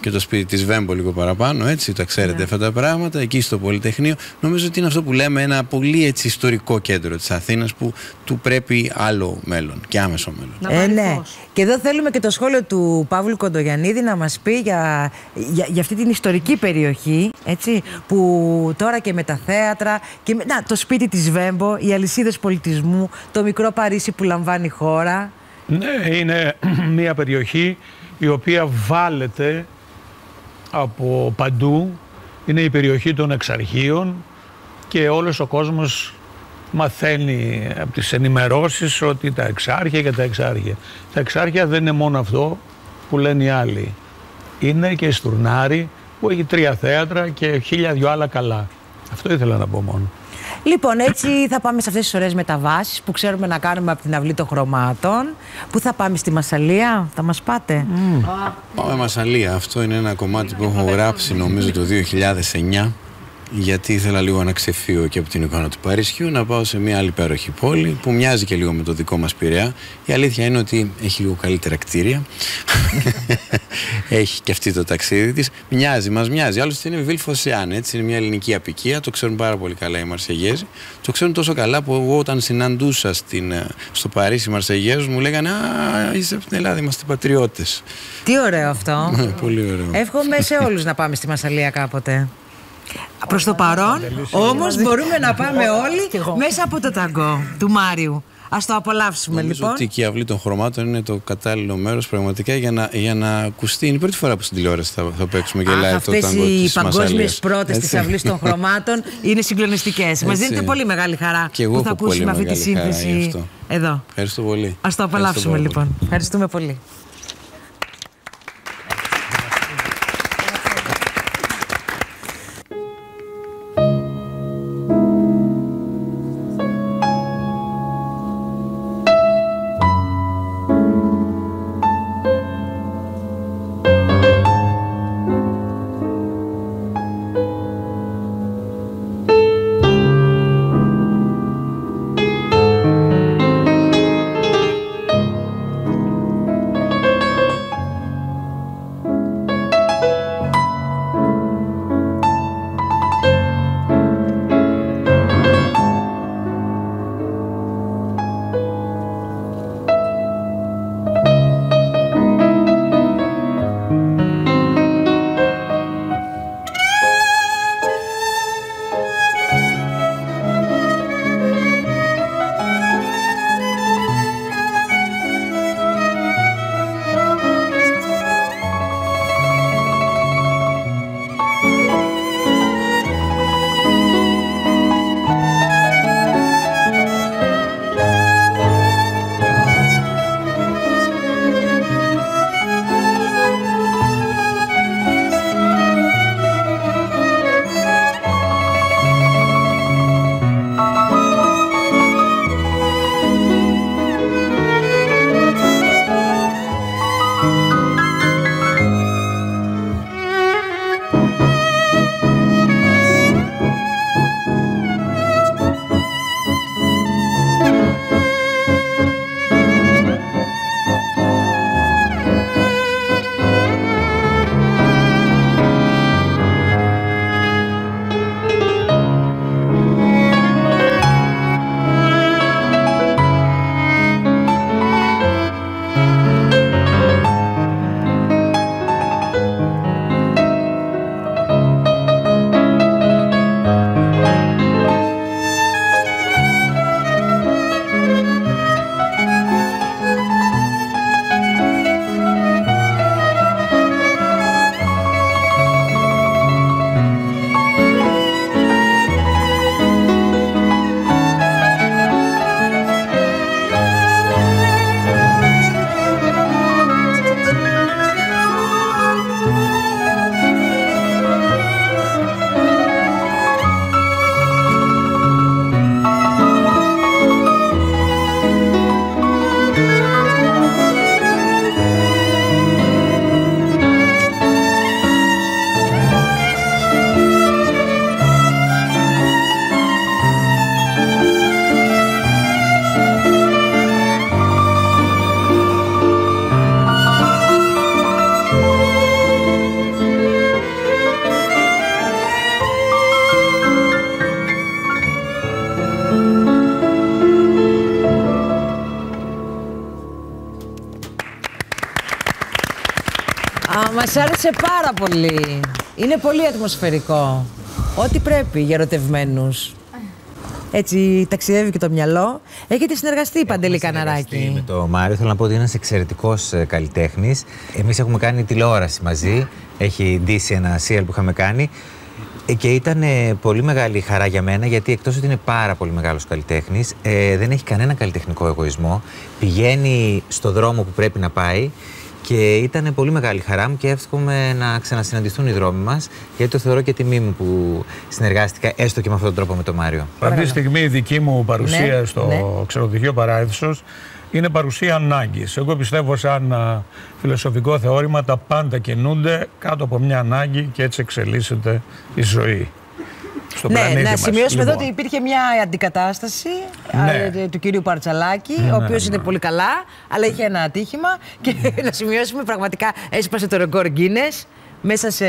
και το σπίτι της Βέμπο λίγο παραπάνω, έτσι, τα ξέρετε αυτά τα πράγματα, εκεί στο Πολυτεχνείο, νομίζω ότι είναι αυτό που λέμε ένα πολύ έτσι ιστορικό κέντρο της Αθήνας που του πρέπει άλλο μέλλον και άμεσο μέλλον. Ναι. Και εδώ θέλουμε και το σχόλιο του Παύλου Κοντογιαννίδη να μας πει για αυτή την ιστορική περιοχή, έτσι, που τώρα και με τα θέατρα, και με, το σπίτι της Βέμπο, οι αλυσίδες πολιτισμού, το Μικρό Παρίσι που λαμβάνει η χώρα. Ναι, είναι μια περιοχή η οποία βάλεται από παντού, είναι η περιοχή των Εξαρχείων και όλος ο κόσμος μαθαίνει από τις ενημερώσεις ότι τα Εξάρχεια και τα Εξάρχεια. Τα Εξάρχεια δεν είναι μόνο αυτό που λένε οι άλλοι. Είναι και η Στουρνάρη που έχει 3 θέατρα και 1000 δυο άλλα καλά. Αυτό ήθελα να πω μόνο. Λοιπόν, έτσι θα πάμε σε αυτές τις ωραίες μεταβάσεις που ξέρουμε να κάνουμε από την Αυλή των Χρωμάτων. Πού θα πάμε, στη Μασσαλία, θα μας πάτε? Πάμε Μασσαλία. Αυτό είναι ένα κομμάτι που έχω γράψει νομίζω το 2009. γιατί ήθελα λίγο να ξεφύγω και από την εικόνα του Παρισιού, να πάω σε μια άλλη υπέροχη πόλη που μοιάζει και λίγο με το δικό μας Πειραιά. Η αλήθεια είναι ότι έχει λίγο καλύτερα κτίρια. Έχει και αυτή το ταξίδι της. Μοιάζει, μας μοιάζει. Άλλωστε είναι Βιλ Φωσεάν, έτσι. Είναι μια ελληνική απικία. Το ξέρουν πάρα πολύ καλά οι Μαρσεγέζοι. Το ξέρουν τόσο καλά που εγώ όταν συναντούσα στο Παρίσι οι Μαρσεγέζοι μου λέγανε «Α, είσαι από την Ελλάδα, είμαστε πατριώτες». Τι ωραίο αυτό. Πολύ ωραίο. Εύχομαι σε όλους να πάμε στη Μασσαλία κάποτε. Προς το παρόν, όμως, μπορούμε να πάμε όλοι μέσα από το ταγκό του Μάριου. Ας το απολαύσουμε. Νομίζω λοιπόν ότι και η Αυλή των Χρωμάτων είναι το κατάλληλο μέρος πραγματικά για να ακουστεί. Είναι η πρώτη φορά που στην τηλεόραση θα παίξουμε και live το ταγκό της Μασσαλίας. Αυτές οι παγκόσμιες πρώτες της Αυλής των Χρωμάτων είναι συγκλονιστικές. Μας δίνεται πολύ μεγάλη χαρά που θα ακούσουμε αυτή τη σύνθεση εδώ. Ευχαριστώ πολύ. Ας το απολαύσουμε λοιπόν. Ευχαριστούμε πολύ. Μας άρεσε πάρα πολύ. Είναι πολύ ατμοσφαιρικό. Ό,τι πρέπει για ερωτευμένους. Έτσι ταξιδεύει και το μυαλό. Έχετε συνεργαστεί, Παντελή Καναράκη. Με τον Μάριο, θέλω να πω ότι είναι ένας εξαιρετικός καλλιτέχνης. Εμείς έχουμε κάνει τηλεόραση μαζί. Έχει ντύσει ένα σύριαλ που είχαμε κάνει. Και ήταν πολύ μεγάλη χαρά για μένα, γιατί εκτός ότι είναι πάρα πολύ μεγάλος καλλιτέχνης, δεν έχει κανένα καλλιτεχνικό εγωισμό. Πηγαίνει στο δρόμο που πρέπει να πάει. Και ήταν πολύ μεγάλη χαρά μου και εύχομαι να ξανασυναντηθούν οι δρόμοι μας, γιατί το θεωρώ και τιμή μου που συνεργάστηκα έστω και με αυτόν τον τρόπο με τον Μάριο. Αυτή τη στιγμή η δική μου παρουσία στο Ξενοδοχείο Παράδεισος είναι παρουσία ανάγκης. Εγώ πιστεύω, σαν φιλοσοφικό θεώρημα, τα πάντα κινούνται κάτω από μια ανάγκη και έτσι εξελίσσεται η ζωή. στον πλανήτη μας. Σημειώσουμε εδώ ότι υπήρχε μια αντικατάσταση του κυρίου Παρτσαλάκη, ο οποίος είναι πολύ καλά, αλλά είχε ένα ατύχημα. Και να σημειώσουμε, πραγματικά έσπασε το ρεκόρ Guinness. Μέσα σε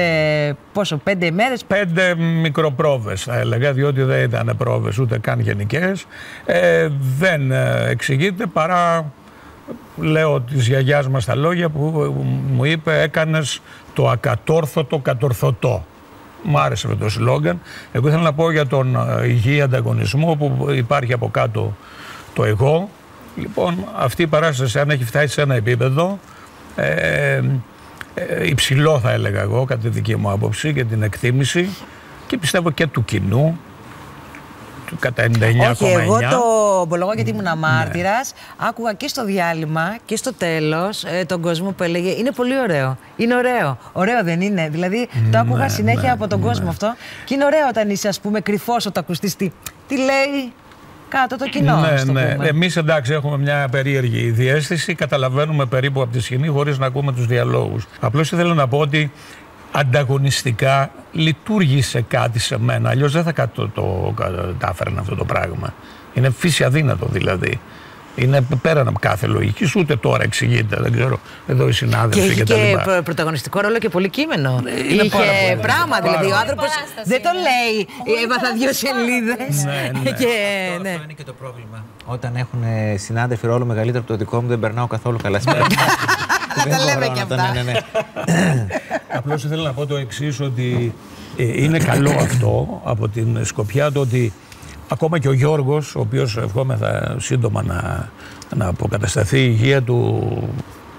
πόσο, 5 ημέρες. 5 μικροπρόβες θα έλεγα, διότι δεν ήταν πρόβες ούτε καν γενικές. Δεν εξηγείται παρά, λέω της γιαγιάς μας τα λόγια που μου είπε, έκανες το ακατόρθωτο κατορθωτό. Μ' άρεσε με το σλόγγαν. Εγώ ήθελα να πω για τον υγιή ανταγωνισμό που υπάρχει από κάτω το εγώ. Λοιπόν, αυτή η παράσταση αν έχει φτάσει σε ένα επίπεδο υψηλό θα έλεγα εγώ, κατά τη δική μου άποψη και την εκτίμηση και πιστεύω και του κοινού κατά 99,9. Όχι, εγώ το ομολογώ γιατί ήμουν αμάρτυρας. Άκουγα και στο διάλειμμα και στο τέλος τον κόσμο που έλεγε είναι πολύ ωραίο, είναι ωραίο. Ωραίο δεν είναι, δηλαδή το άκουγα συνέχεια από τον κόσμο αυτό. Και είναι ωραίο όταν είσαι ας πούμε κρυφός, όταν ακουστείς τι λέει κάτω το κοινό. Εμείς εντάξει έχουμε μια περίεργη διαίσθηση, καταλαβαίνουμε περίπου από τη σκηνή χωρίς να ακούμε τους διαλόγους. Απλώς ήθελα να πω ότι ανταγωνιστικά λειτουργήσε κάτι σε μένα, αλλιώς δεν θα το κατάφερνα αυτό το πράγμα. Είναι φύση αδύνατο δηλαδή. Είναι πέραν από κάθε λογική, ούτε τώρα εξηγείται. Δεν ξέρω, εδώ οι συνάδελφοι κτλ. Είχε πρωταγωνιστικό ρόλο και πολύ κείμενο. Είναι είχε πράγμα, δηλαδή ο άνθρωπος δεν το λέει. Έμαθα 2 σελίδες. Αυτό είναι και το πρόβλημα. Όταν έχουν συνάδελφοι ρόλο μεγαλύτερο από το δικό μου, δεν περνάω καθόλου καλά. Δεν τα λέμε κι αυτά. Απλώς ήθελα να πω το εξής, ότι είναι καλό αυτό από την σκοπιά το ότι. Ακόμα και ο Γιώργος, ο οποίος ευχόμεθα σύντομα να αποκατασταθεί η υγεία του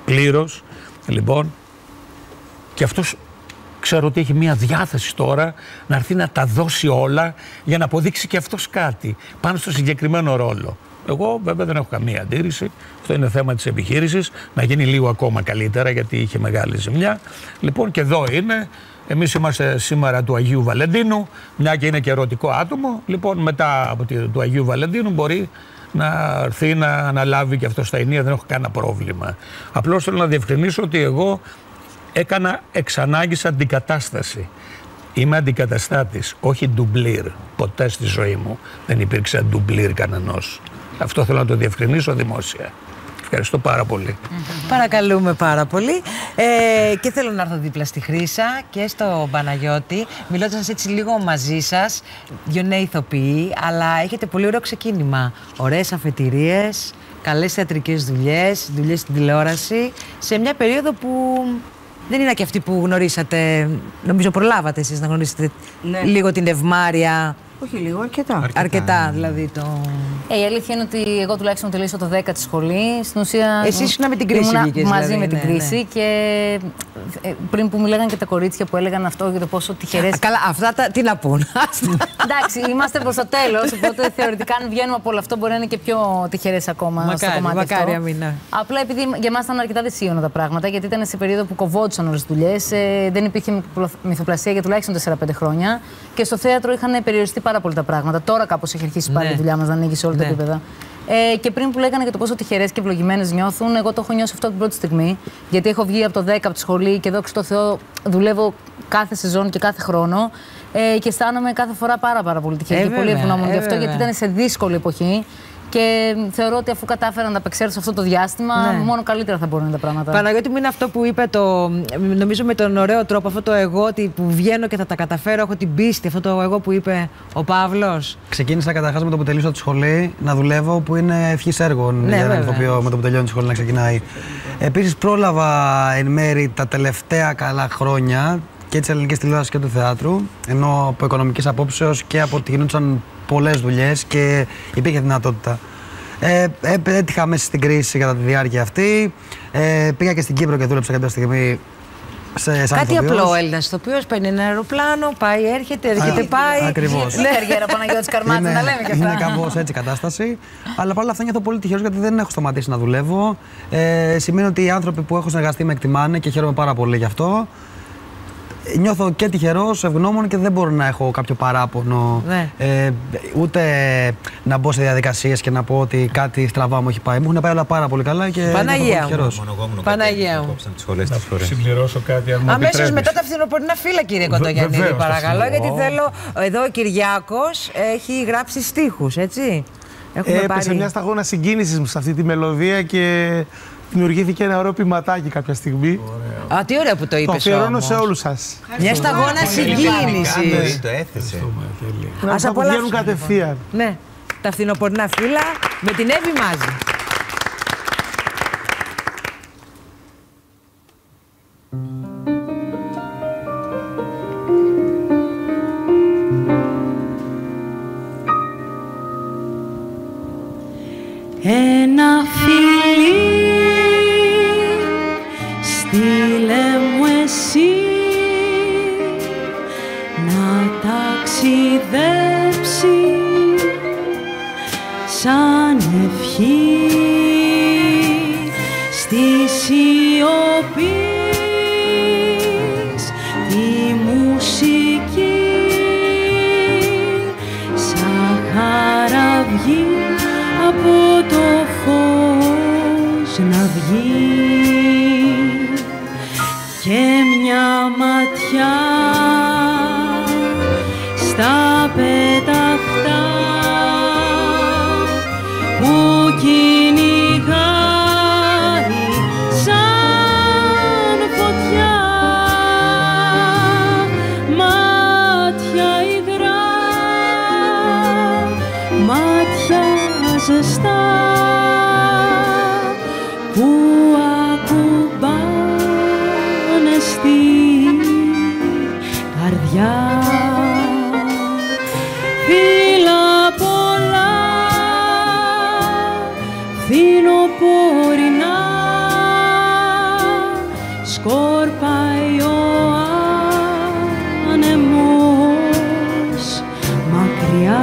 πλήρως, λοιπόν, και αυτός ξέρω ότι έχει μια διάθεση τώρα να έρθει να τα δώσει όλα για να αποδείξει και αυτός κάτι πάνω στο συγκεκριμένο ρόλο. Εγώ βέβαια δεν έχω καμία αντίρρηση, αυτό είναι θέμα της επιχείρησης, να γίνει λίγο ακόμα καλύτερα γιατί είχε μεγάλη ζημιά. Λοιπόν και εδώ είναι. Εμείς είμαστε σήμερα του Αγίου Βαλεντίνου, μια και είναι και ερωτικό άτομο. Λοιπόν, μετά από του Αγίου Βαλεντίνου μπορεί να έρθει να αναλάβει και αυτό στα ενία, δεν έχω κανένα πρόβλημα. Απλώς θέλω να διευκρινίσω ότι εγώ έκανα εξ ανάγκης αντικατάσταση. Είμαι αντικαταστάτης, όχι ντουμπλίρ. Ποτέ στη ζωή μου δεν υπήρξε ντουμπλίρ κανενός. Αυτό θέλω να το διευκρινίσω δημόσια. Ευχαριστώ πάρα πολύ. Παρακαλούμε πάρα πολύ. Και θέλω να έρθω δίπλα στη Χρύσα και στο Παναγιώτη, μιλώντας έτσι λίγο μαζί σας, δυο νέοι ηθοποιοί, αλλά έχετε πολύ ωραίο ξεκίνημα. Ωραίες αφετηρίες, καλές θεατρικές δουλειές, δουλειές στην τηλεόραση, σε μια περίοδο που δεν είναι και αυτή που γνωρίσατε, νομίζω προλάβατε εσείς να γνωρίσετε λίγο την ευμάρεια. Όχι λίγο, αρκετά δηλαδή το... η αλήθεια είναι ότι εγώ τουλάχιστον τελείωσα το 10 τη σχολή. Στην ουσία εσείς με την κρίση βγήκες, μαζί δηλαδή, με την κρίση και πριν που μιλάγαν και τα κορίτσια που έλεγαν αυτό για το πόσο τυχερές... Καλά, αυτά τι να πούν. Εντάξει, είμαστε προς το τέλος, οπότε θεωρητικά αν βγαίνουμε από όλο αυτό μπορεί να είναι και πιο τυχερές ακόμα μακάρι, στο κομμάτι μακάρι, αυτό. Αμήνα. Απλά επειδή για εμάς ήταν αρκετά δυσίωνα τα πράγματα γιατί ήταν σε περίοδο που κοβόντουσαν όλες τις δουλειές, δεν υπήρχε μυθοπλασία για τουλάχιστον 4-5 χρόνια και στο θέατρο είχαν περιοριστεί πάρα πολύ τα πράγματα. Τώρα κάπως έχει αρχίσει πάλι η δουλειά μας να ανοίγει σε όλα τα επίπεδα. Και πριν που λέγανε για το πόσο τυχερές και ευλογημένες νιώθουν, εγώ το έχω νιώσει αυτό από την πρώτη στιγμή. Γιατί έχω βγει από το 10 από τη σχολή και δόξα τω Θεώ δουλεύω κάθε σεζόν και κάθε χρόνο. Και αισθάνομαι κάθε φορά πάρα πολύ τυχερή. Και πολύ ευγνώμων γι' αυτό, γιατί ήταν σε δύσκολη εποχή. Και θεωρώ ότι αφού κατάφερα να απεξέλθω σε αυτό το διάστημα, μόνο καλύτερα θα μπορούν τα πράγματα. Παναγιώτη μου, είναι αυτό που είπε, νομίζω με τον ωραίο τρόπο, αυτό το εγώ που βγαίνω και θα τα καταφέρω, έχω την πίστη, αυτό το εγώ που είπε ο Παύλος. Ξεκίνησα καταρχάς με το που τελείωσα τη σχολή να δουλεύω, που είναι ευχής έργων για έναν ηθοποιό με το που τελειώνει τη σχολή να ξεκινάει. Επίσης, πρόλαβα εν μέρη τα τελευταία καλά χρόνια και τη ελληνική τηλεόραση και του θεάτρου, ενώ από οικονομικής απόψεως και από ότι γινόντουσαν πολλές δουλειές και υπήρχε δυνατότητα. Έτυχα μέσα στην κρίση κατά τη διάρκεια αυτή. Πήγα και στην Κύπρο και δούλεψα κάποια στιγμή. Κάτι απλό ο Έλληνας ηθοποιός, παίρνει ένα αεροπλάνο, πάει, έρχεται, πάει. Ακριβώς. Είναι καριέρα Παναγιώτης Καρμάτη, να λέμε και αυτά. Είναι κάπως έτσι η κατάσταση. Αλλά παρόλα αυτά νιώθω πολύ τυχερός γιατί δεν έχω σταματήσει να δουλεύω. Σημαίνει ότι οι άνθρωποι που έχω συνεργαστεί με εκτιμάνε και χαίρομαι πάρα πολύ γι' αυτό. Νιώθω και τυχερός, ευγνώμων και δεν μπορώ να έχω κάποιο παράπονο. Ναι. Ούτε να μπω σε διαδικασίες και να πω ότι κάτι στραβά μου έχει πάει. Μου έχουν πάει όλα πάρα πολύ καλά και Παναγία μου. Παναγία μου. Να συμπληρώσω κάτι αν μου επιτρέπεις. Αμέσως μετά τα φθινοπορεινά φύλλα, κύριε Κοντογιαννίδη, παρακαλώ. Γιατί θέλω. Εδώ ο Κυριάκος έχει γράψει στίχους, έτσι. Έπεσε μια σταγόνα συγκίνησης μου σε αυτή τη μελωδία και δημιουργήθηκε ένα ωραίο ποιηματάκι κάποια στιγμή. Ωραία. Α, τι ωραία που το είπες. Το αφιερώνω σε όλους σας. Μια σταγόνα συγκίνησης. Το έθεσε. Ας απολαύσουμε κατευθείαν. Ναι, τα φθινοπορεινά φύλλα με την Εύη μαζί. Ένα φίλι στείλε μου εσύ να ταξιδέψει σαν ευχή στη σιωπή τη μουσική σαν χαραυγή από το φως να βγει και μια ματιά στα πεταχτά που κυνηγάει σαν φωτιά μάτια υγρά, μάτια ζεστά που ακουμπάνε στην καρδιά. Φύλλα πολλά, φθινοπορεινά, σκορπάει ο άνεμος μακριά.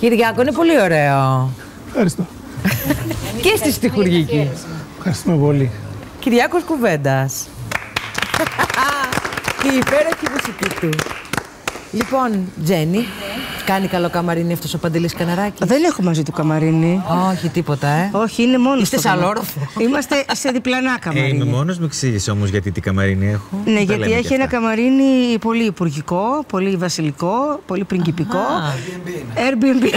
Κυριάκο, είναι πολύ ωραίο. Ευχαριστώ. Και στη στιχουργική. Ευχαριστούμε πολύ. Κυριάκος Κουβέντας. Η υπέροχη μουσική του. Λοιπόν, Τζέννη, κάνει καλό καμαρίνι αυτός ο Παντελής Καναράκης? Δεν έχω μαζί του καμαρίνι. Όχι, τίποτα, Όχι, είναι μόνος. Είστε σαλόροφο. Είμαστε σε διπλανά καμαρίνι. Είμαι μόνος, με εξήγησε όμως γιατί τι καμαρίνι έχω. Ναι, γιατί έχει ένα καμαρίνι πολύ υπουργικό, πολύ βασιλικό, πολύ πριγκιπικό. Airbnb.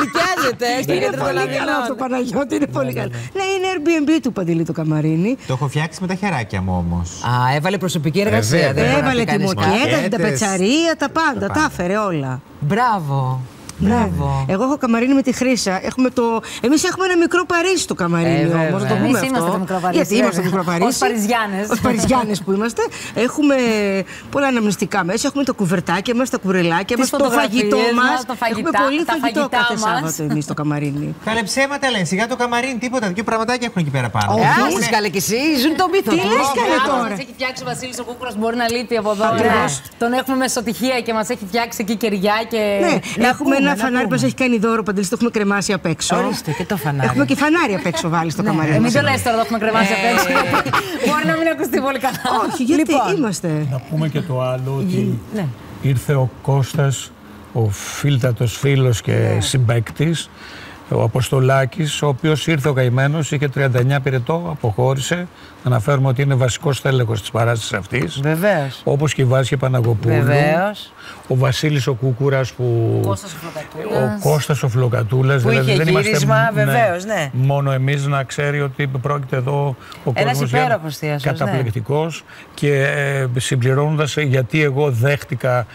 Νοικιάζεται, στο κέντρο των Λαμινών. Είναι πολύ καλό το Παναγιώτη, είναι πολύ καλό. Ναι, είναι Airbnb του Παντελή το καμαρίνι. Το έχω φτιάξει με τα χεράκια μου όμως. Α, έβαλε προσωπική εργασία. Έβαλε τη μοκέτα, την ταπετσαρία, τα πάντα, τα έφερε όλα. Μπράβο. Μπράβο. Εγώ έχω καμαρίνι με τη Χρύσα. Εμείς έχουμε ένα μικρό Παρίσι το καμαρίνι όμως. Το πούμε αυτό. Είμαστε το μικρό Παρίσι. Γιατί είμαστε το μικρό Παρίσι. Ως Παριζιάνες που είμαστε. Έχουμε πολλά αναμνηστικά μέσα. Έχουμε τα κουβερτάκια μας, τα κουρελάκια μας, το φαγητό μας. Έχουμε πολύ φαγητό κάθε Σάββατο εμείς το καμαρίνι. Καλέ ψέματα λένε. Σιγά το καμαρίνι, τίποτα. Δύο πραγματάκια έχουν εκεί πέρα πάνω. Όχι, καλέ κι εσύ. Ζουν το μύθο. Τι λες καλέ τώρα. Μας έχει φτιάξει ο Βασίλης ο Κουκούρας, μπορεί να λείπει από εδώ. Τον έχουμε μεσοτυχία και μας έχει φτιάξει εκεί κεριά και. Ναι, έχουμε ένα φανάρι που έχει κάνει δώρο, Παντελή, το έχουμε κρεμάσει απ' έξω. Ορίστε, και το φανάρι. Έχουμε και φανάρι απ' έξω βάλει στο καμαρίνι. Μην το λες τώρα, το έχουμε κρεμάσει απ' έξω. Μπορεί να μην ακουστεί πολύ καλά. Όχι, γιατί είμαστε. Να πούμε και το άλλο ότι ήρθε ο Κώστας, ο φίλτατος φίλος και συμπαίκτης, ο Αποστολάκης, ο οποίος ήρθε ο καημένος, είχε 39 πυρετό, αποχώρησε. Αναφέρουμε ότι είναι βασικός τέλεχος της παράστασης αυτής. Βεβαίως. Όπως και η Βάσια Παναγοπούλου. Βεβαίως. Ο Βασίλης ο Κουκούρας που. Ο Κώστας ο Φλοκατούλας. Που δηλαδή είχε γύρισμα, βεβαίως, ναι. Μόνο εμείς να ξέρει ότι πρόκειται εδώ ο κόσμος. Ένας καταπληκτικός. Ναι. Και συμπληρώνοντας, γιατί εγώ δέχτηκα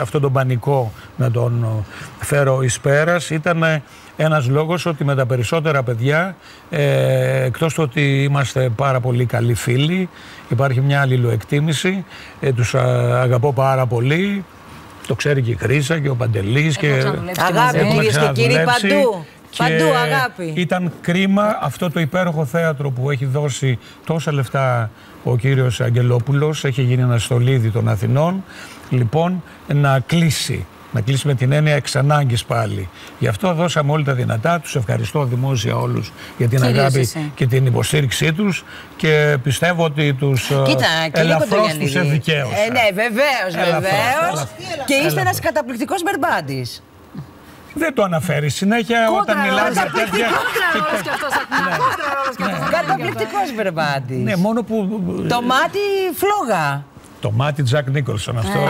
αυτό τον πανικό να τον φέρω εις πέρας, ήταν ένας λόγος ότι με τα περισσότερα παιδιά, εκτός του ότι είμαστε πάρα πολύ καλοί φίλοι, υπάρχει μια αλληλοεκτίμηση, τους αγαπώ πάρα πολύ, το ξέρει και η Χρύσα και ο Παντελής. Αγάπη κυρίες και κύριοι παντού. Και παντού αγάπη. Ήταν κρίμα αυτό το υπέροχο θέατρο που έχει δώσει τόσα λεφτά ο κύριος Αγγελόπουλος, έχει γίνει ένα στολίδι των Αθηνών, λοιπόν να κλείσει. Να κλείσει με την έννοια εξ ανάγκης πάλι. Γι' αυτό δώσαμε όλα τα δυνατά. Τους ευχαριστώ δημόσια όλους για την αγάπη και την υποστήριξή τους και πιστεύω ότι τους ελαφρώς τους εδικαίωσα. Ναι, βεβαίως. Και είστε ένας καταπληκτικός μπερμπάντης. Δεν το αναφέρει συνέχεια όταν μιλάει για τέτοια. Καταπληκτικός μπερμπάντης. Ναι, μόνο που. Το μάτι φλόγα. Το μάτι Jack Nicholson αυτό.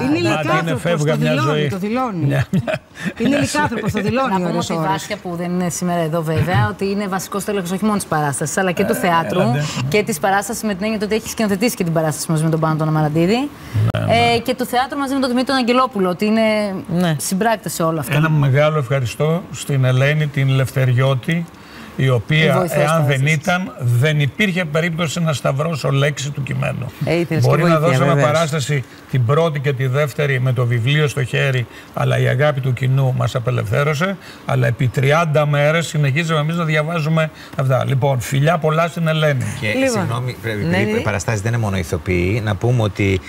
Είναι λυκάνθρωπος, το δηλώνει, το δηλώνει. Είναι λυκάνθρωπος, το δηλώνει. Να πούμε ότι η Βάσια που δεν είναι σήμερα εδώ βέβαια, ότι είναι βασικός τέλεχος όχι μόνο της παράστασης, αλλά και του θεάτρου και της παράστασης με την έννοια ότι έχει σκηνοθετήσει και την παράσταση μαζί με τον Πάνο τον Αμαραντίδη και του θεάτρου μαζί με τον Δημήτρη Αγγελόπουλο, ότι είναι συμπράκτες σε όλα αυτά. Ένα μεγάλο ευχαριστώ στην Ελένη, την Ελευθεριώτη, η οποία, εάν δεν ήταν, δεν υπήρχε περίπτωση να σταυρώσω λέξη του κειμένου. Μπορεί να δώσουμε παράσταση την πρώτη και τη δεύτερη με το βιβλίο στο χέρι, αλλά η αγάπη του κοινού μας απελευθέρωσε. Αλλά επί 30 μέρες συνεχίζαμε εμείς να διαβάζουμε αυτά. Λοιπόν, φιλιά πολλά στην Ελένη. Και συγγνώμη, οι παραστάσεις δεν είναι μόνο ηθοποιοί. Να πούμε ότι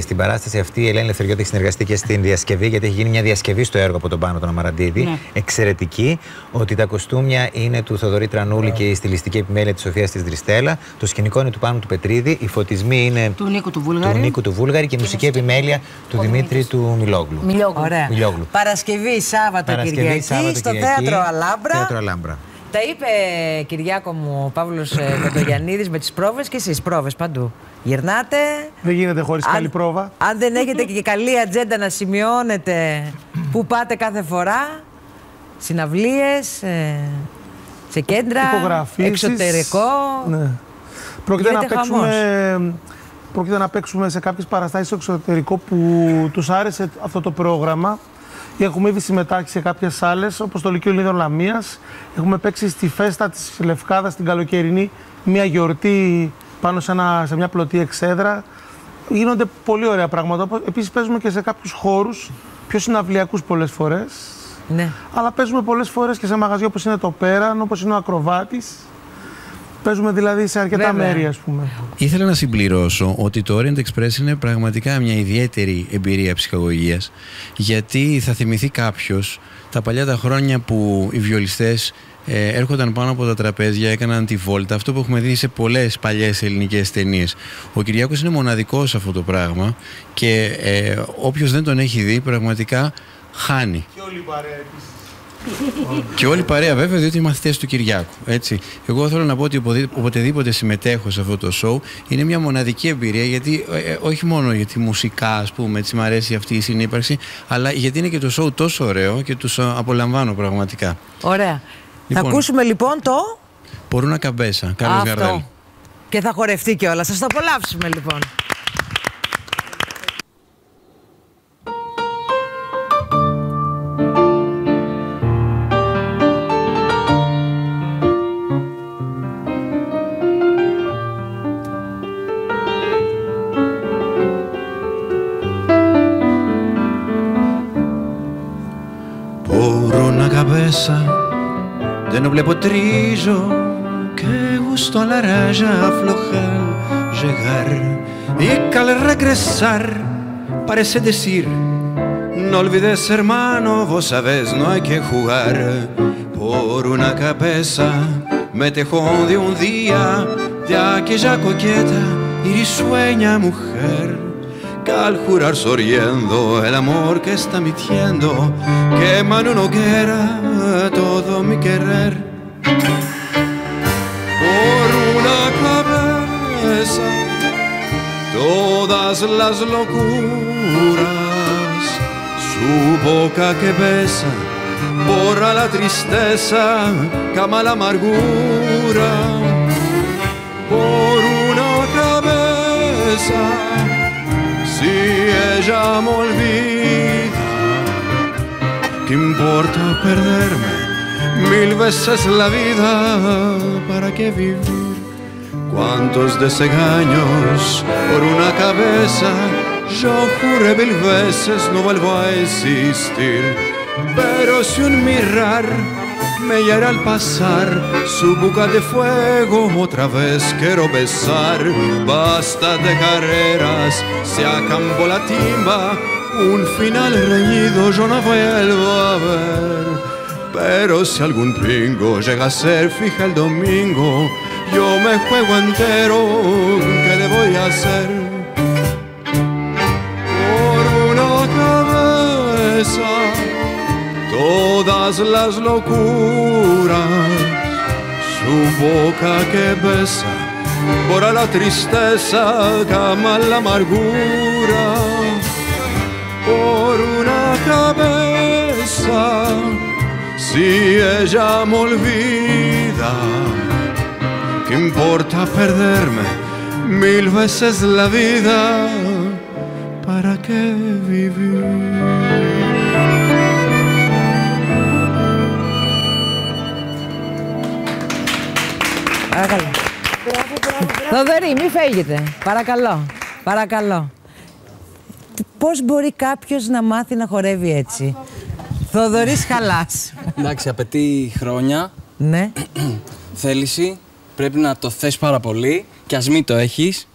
στην παράσταση αυτή η Ελένη Ελευθεριώτη έχει συνεργαστεί και στην διασκευή, γιατί έχει γίνει μια διασκευή στο έργο από τον Πάνο τον Αμαραντίδη. Ναι. Εξαιρετική, ότι τα κοστούμια είναι του Θοδωρή Τρανούλη και η στιλιστική επιμέλεια της Σοφίας της Δριστέλα. Το σκηνικό είναι του Πάνου του Πετρίδη. Οι φωτισμοί είναι του Νίκου του Βούλγαρη και η μουσική επιμέλεια του Δημήτρη του Μιλόγλου. Παρασκευή, Σάββατο, Κυριακή στο Θέατρο Αλάμπρα. Τα είπε, Κυριάκο μου, ο Παύλος Κοντογιαννίδης με τις πρόβες και εσείς πρόβες παντού. Γυρνάτε. Δεν γίνεται χωρίς καλή πρόβα. Αν δεν έχετε και καλή ατζέντα να σημειώνετε που πάτε κάθε φορά, συναυλίες. Σε κέντρα, εξωτερικό. Ναι. Πρόκειται να παίξουμε σε κάποιες παραστάσεις στο εξωτερικό που τους άρεσε αυτό το πρόγραμμα. Έχουμε ήδη συμμετάξει σε κάποιες άλλες, όπως το Λυκείο Λίδων Λαμίας. Έχουμε παίξει στη φέστα της Λευκάδας την καλοκαιρινή, μια γιορτή πάνω σε μια πλωτή εξέδρα. Γίνονται πολύ ωραία πράγματα. Επίσης παίζουμε και σε κάποιους χώρους, πιο συναυλιακούς πολλές φορές. Ναι. Αλλά παίζουμε πολλές φορές και σε μαγαζιά όπως είναι το Πέραν, όπως είναι ο Ακροβάτης. Παίζουμε δηλαδή σε αρκετά μέρη, ας πούμε. Ήθελα να συμπληρώσω ότι το Orient Express είναι πραγματικά μια ιδιαίτερη εμπειρία ψυχαγωγίας, γιατί θα θυμηθεί κάποιος τα παλιά τα χρόνια που οι βιολιστές έρχονταν πάνω από τα τραπέζια, έκαναν τη βόλτα. Αυτό που έχουμε δει σε πολλές παλιές ελληνικές ταινίες. Ο Κυριάκος είναι μοναδικός σε αυτό το πράγμα και όποιος δεν τον έχει δει πραγματικά χάνει. Και όλη η παρέα επίσης. Και όλη η παρέα βέβαια, διότι οι μαθητές του Κυριάκου. Έτσι. Εγώ θέλω να πω ότι οποτεδήποτε συμμετέχω σε αυτό το show είναι μια μοναδική εμπειρία, γιατί όχι μόνο γιατί μουσικά, ας πούμε, έτσι μου αρέσει αυτή η συνύπαρξη, αλλά γιατί είναι και το show τόσο ωραίο και τους απολαμβάνω πραγματικά. Ωραία. Λοιπόν, θα ακούσουμε λοιπόν το. Μπορούν να καμπέσα. Κάρλος Γκαρδέλη. Και θα χορευτεί κιόλας. Σας το απολαύσουμε λοιπόν. yo que gusto la raya aflojar, llegar y que al regresar parece decir no olvides hermano, vos sabés no hay que jugar por una cabeza me tejó de un día de aquella coqueta y risueña mujer que al jurar sonriendo el amor que está mintiendo quema en una hoguera todo mi querer por una cabeza todas las locuras su boca que besa borra la tristeza cama la amargura por una cabeza si ella me olvida, ¿qué importa perderme? Mil veces la vida, ¿para qué vivir? ¿Cuántos desengaños por una cabeza? Yo juré mil veces no vuelvo a existir, pero si un mirar me hiera al pasar su boca de fuego otra vez quiero besar basta de carreras se acabó la timba un final reñido yo no vuelvo a ver pero si algún pingo llega a ser fija el domingo yo me juego entero ¿qué le voy a hacer? Por una cabeza todas las locuras, su boca que besa, borra la tristeza, calma la amargura. Por una cabeza, si ella me olvida, ¿qué importa perderme mil veces la vida? ¿Para qué vivir? Παρακαλώ. Θοδωρή, μη φεύγετε. Παρακαλώ. Παρακαλώ. Πώς μπορεί κάποιος να μάθει να χορεύει έτσι? Θοδωρής Χαλάς. Εντάξει, απαιτεί χρόνια. Ναι. Θέληση. Πρέπει να το θες πάρα πολύ. Και ας μην το έχεις.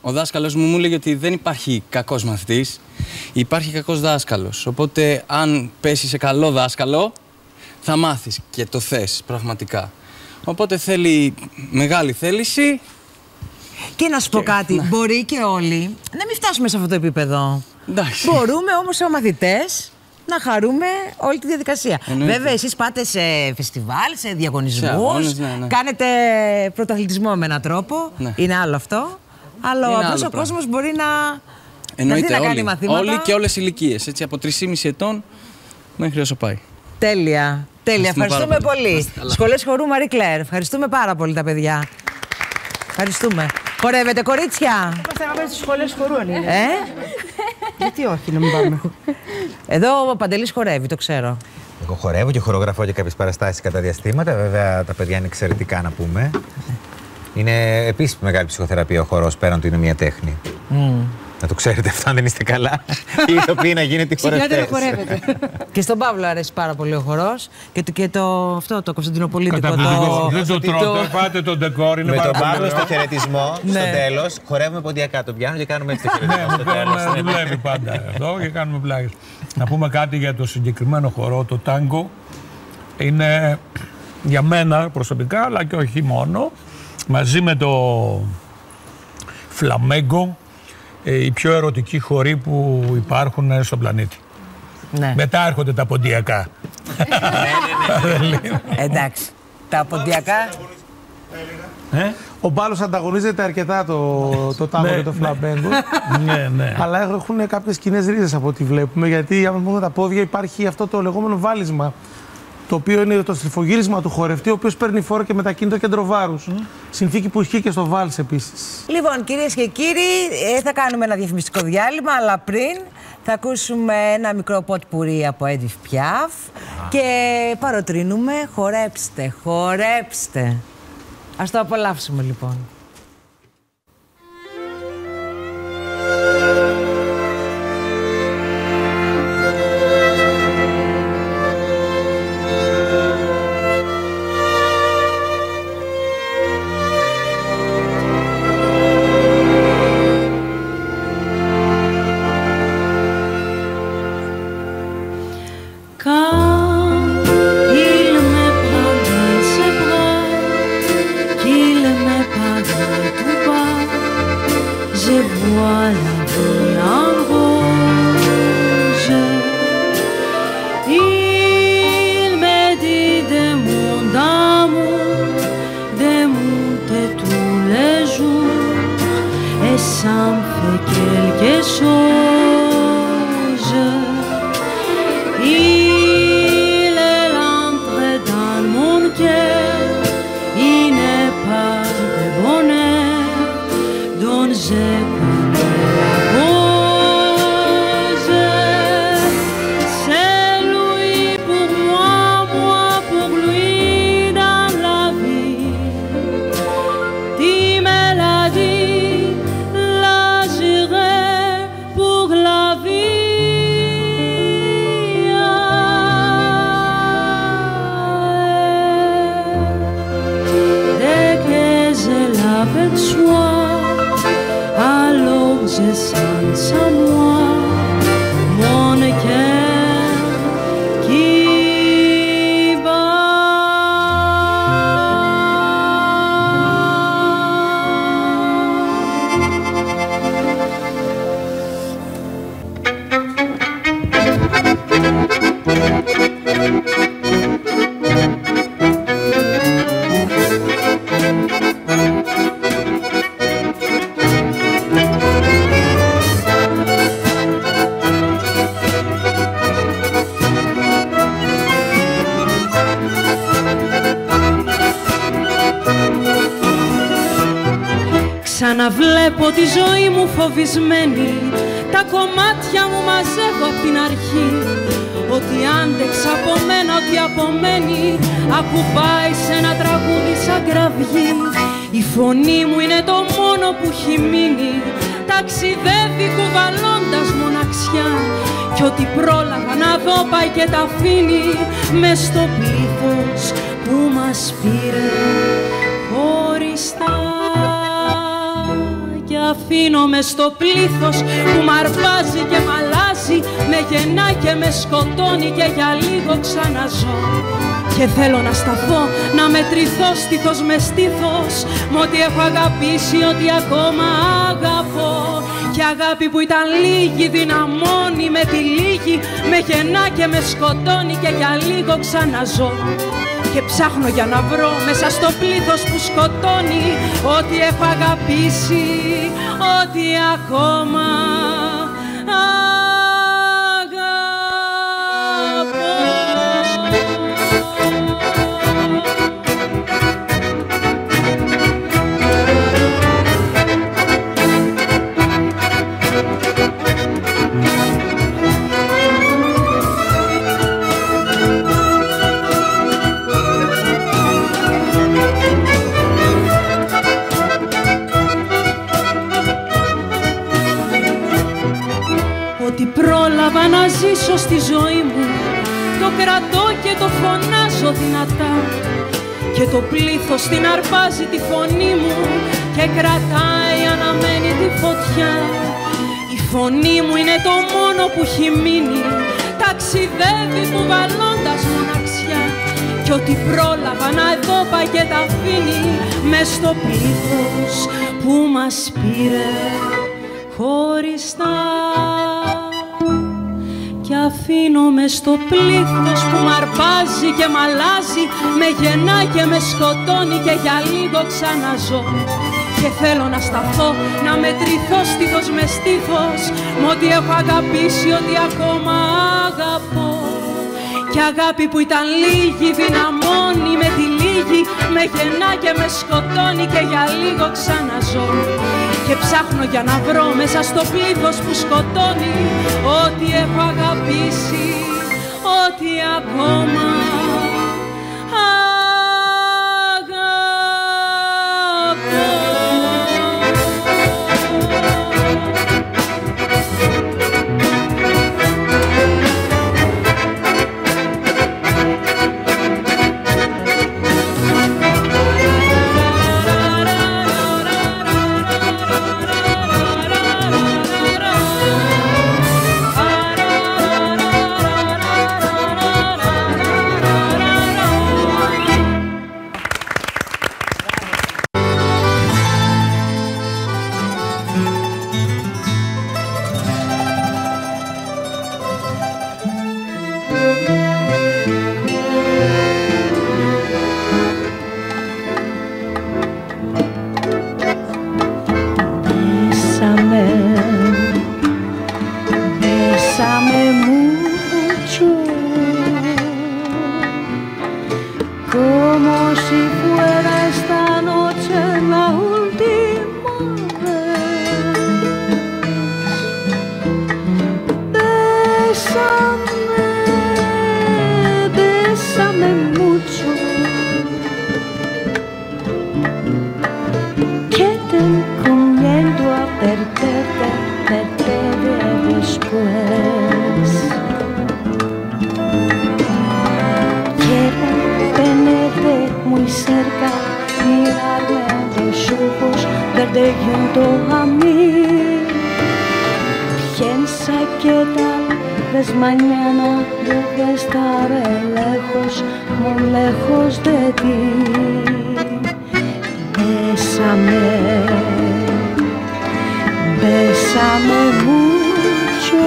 Ο δάσκαλος μου έλεγε ότι δεν υπάρχει κακός μαθητής. Υπάρχει κακός δάσκαλος. Οπότε αν πέσει σε καλό δάσκαλο θα μάθεις και το θες πραγματικά. Οπότε θέλει μεγάλη θέληση. Και να σου πω κάτι, ναι. Μπορεί και όλοι να μην φτάσουμε σε αυτό το επίπεδο. Εντάξει. Μπορούμε όμως ως μαθητές να χαρούμε όλη τη διαδικασία. Εννοείται. Βέβαια εσείς πάτε σε φεστιβάλ, σε διαγωνισμούς, σε αγώνες, ναι, ναι. Κάνετε πρωταθλητισμό με έναν τρόπο, ναι. Είναι άλλο αυτό. Αλλά απλώς ο κόσμος μπορεί να κάνει μαθήματα. Όλοι και όλες οι ηλικίες, έτσι, από 3,5 ετών μέχρι όσο πάει. Τέλεια. Τέλεια, ευχαριστούμε πολύ. Σχολές χορού Μαρί Κλέρ. Ευχαριστούμε πάρα πολύ τα παιδιά. Ευχαριστούμε. Χορεύετε, κορίτσια. Είμαστε να πάμε στις σχολές χορού, αν είναι. Γιατί όχι, να μην πάμε. Εδώ ο Παντελής χορεύει, το ξέρω. Εγώ χορεύω και χορογραφώ και κάποιες παραστάσεις κατά διαστήματα. Βέβαια, τα παιδιά είναι εξαιρετικά, να πούμε. Είναι επίσης μεγάλη ψυχοθεραπεία ο χορός, πέραν του είναι μια τέχνη. Να το ξέρετε αυτό, αν δεν είστε καλά. Η ηθοποιή να γίνεται χορευτές. Και στον Παύλο αρέσει πάρα πολύ ο χορός. Και το κωνσταντινοπολίτικο. Δεν το τρώτε, πάτε τον ντεκόρ. Με τον Παύλο στο χαιρετισμό, στο τέλος, χορεύουμε ποντιακά. Τον πιάνουμε και κάνουμε έτσι το χαιρετισμό στο τέλος. Ναι, δουλεύει πάντα αυτό και κάνουμε πλάγες. Να πούμε κάτι για το συγκεκριμένο χορό, το τάγκο. Είναι για μένα προσωπικά, αλλά και όχι μόνο, μαζί με το φλαμέγκο, οι πιο ερωτικοί χοροί που υπάρχουν στον πλανήτη. Ναι. Μετά έρχονται τα ποντιακά. Εντάξει. Τα ποντιακά. Ο Πάλος ανταγωνίζεται αρκετά το τάγκο και το φλαμπέγκο. Ναι, ναι. Αλλά έχουν κάποιες κοινές ρίζες από ό,τι βλέπουμε. Γιατί άμα πούμε τα πόδια υπάρχει αυτό το λεγόμενο βάλισμα. Το οποίο είναι το στριφογύρισμα του χορευτή, ο οποίος παίρνει φόρο και μετακινεί το κέντρο βάρους. Συνθήκη που ισχύει και στο βάλς επίσης. Λοιπόν, κυρίες και κύριοι, θα κάνουμε ένα διαφημιστικό διάλειμμα, αλλά πριν θα ακούσουμε ένα μικρό ποτπουρί από Edith Piaf και παροτρύνουμε χορέψτε, χορέψτε. Ας το απολαύσουμε λοιπόν. Ξαναβλέπω τη ζωή μου φοβισμένη, τα κομμάτια μου μαζεύω απ' την αρχή. Ότι άντεξα από μένα, ότι απομένει, ακουμπάει σε ένα τραγούδι σαν κραυγή. Η φωνή μου είναι το μόνο που έχει μείνει, ταξιδεύει κουβαλώντας μοναξιά. Κι ό,τι πρόλαβα να δω πάει και τα αφήνει, μες στο πλήθος που μας πήρε χωριστά. Αφήνω μες στο πλήθος που μ' αρπάζει και μ' αλλάζει, με γεννά και με σκοτώνει και για λίγο ξαναζώ. Και θέλω να σταθώ, να μετρηθώ στήθος με στήθος, μ' ό,τι έχω αγαπήσει, ό,τι ακόμα αγαπώ. Και αγάπη που ήταν λίγη δυναμώνει με τη λίγη, με γεννά και με σκοτώνει και για λίγο ξαναζώ. Και ψάχνω για να βρω μέσα στο πλήθος που σκοτώνει ό,τι έχω αγαπήσει, ό,τι ακόμα να ζήσω στη ζωή μου. Το κρατώ και το φωνάζω δυνατά, και το πλήθος την αρπάζει τη φωνή μου και κρατάει αναμένη τη φωτιά. Η φωνή μου είναι το μόνο που έχει μείνει, ταξιδεύει κουβαλώντας μοναξιά. Κι ό,τι πρόλαβα να εδώ πάει και τα αφήνει μες στο πλήθος που μας πήρε χωριστά. Κι αφήνω μες στο πλήθος που μ' αρπάζει και μ' αλλάζει, με γεννά και με σκοτώνει και για λίγο ξαναζώ. Και θέλω να σταθώ, να μετρηθώ στήθος με στήθος, μ' ό,τι έχω αγαπήσει, ό,τι ακόμα αγαπώ. Και αγάπη που ήταν λίγη δυναμώνει με τη λίγη, με γεννά και με σκοτώνει και για λίγο ξαναζώ. Και ψάχνω για να βρω μέσα στο πλήθος που σκοτώνει ό,τι έχω αγαπήσει, ό,τι ακόμα αγαπώ. mirar los ojos verde junto a mí. Piensa que tal vez mañana debe estar muy lejos de ti. Bésame, bésame mucho.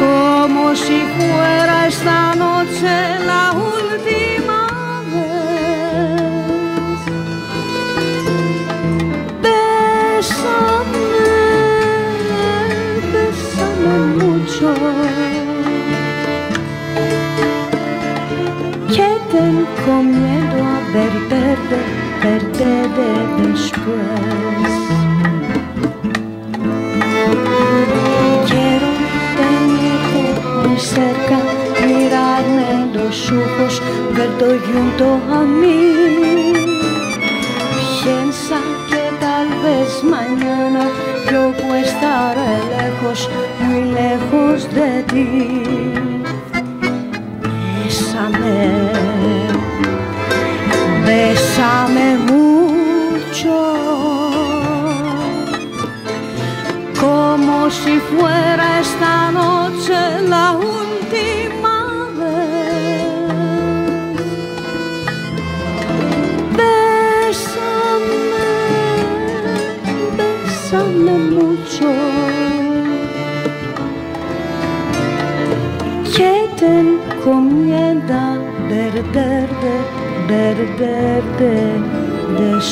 Como si fuera esta noche la última vez. Bésame, bésame mucho. Que tengo miedo a perderte, perderte después. Cerca, mirarme los ojos, verte junto a mí. Piensa que tal vez mañana yo pueda estar lejos, muy lejos de ti. Bésame, bésame mucho. Como si fuera esta noche la última vez. Bésame, bésame mucho. Que tengo miedo a perderte, perderte después.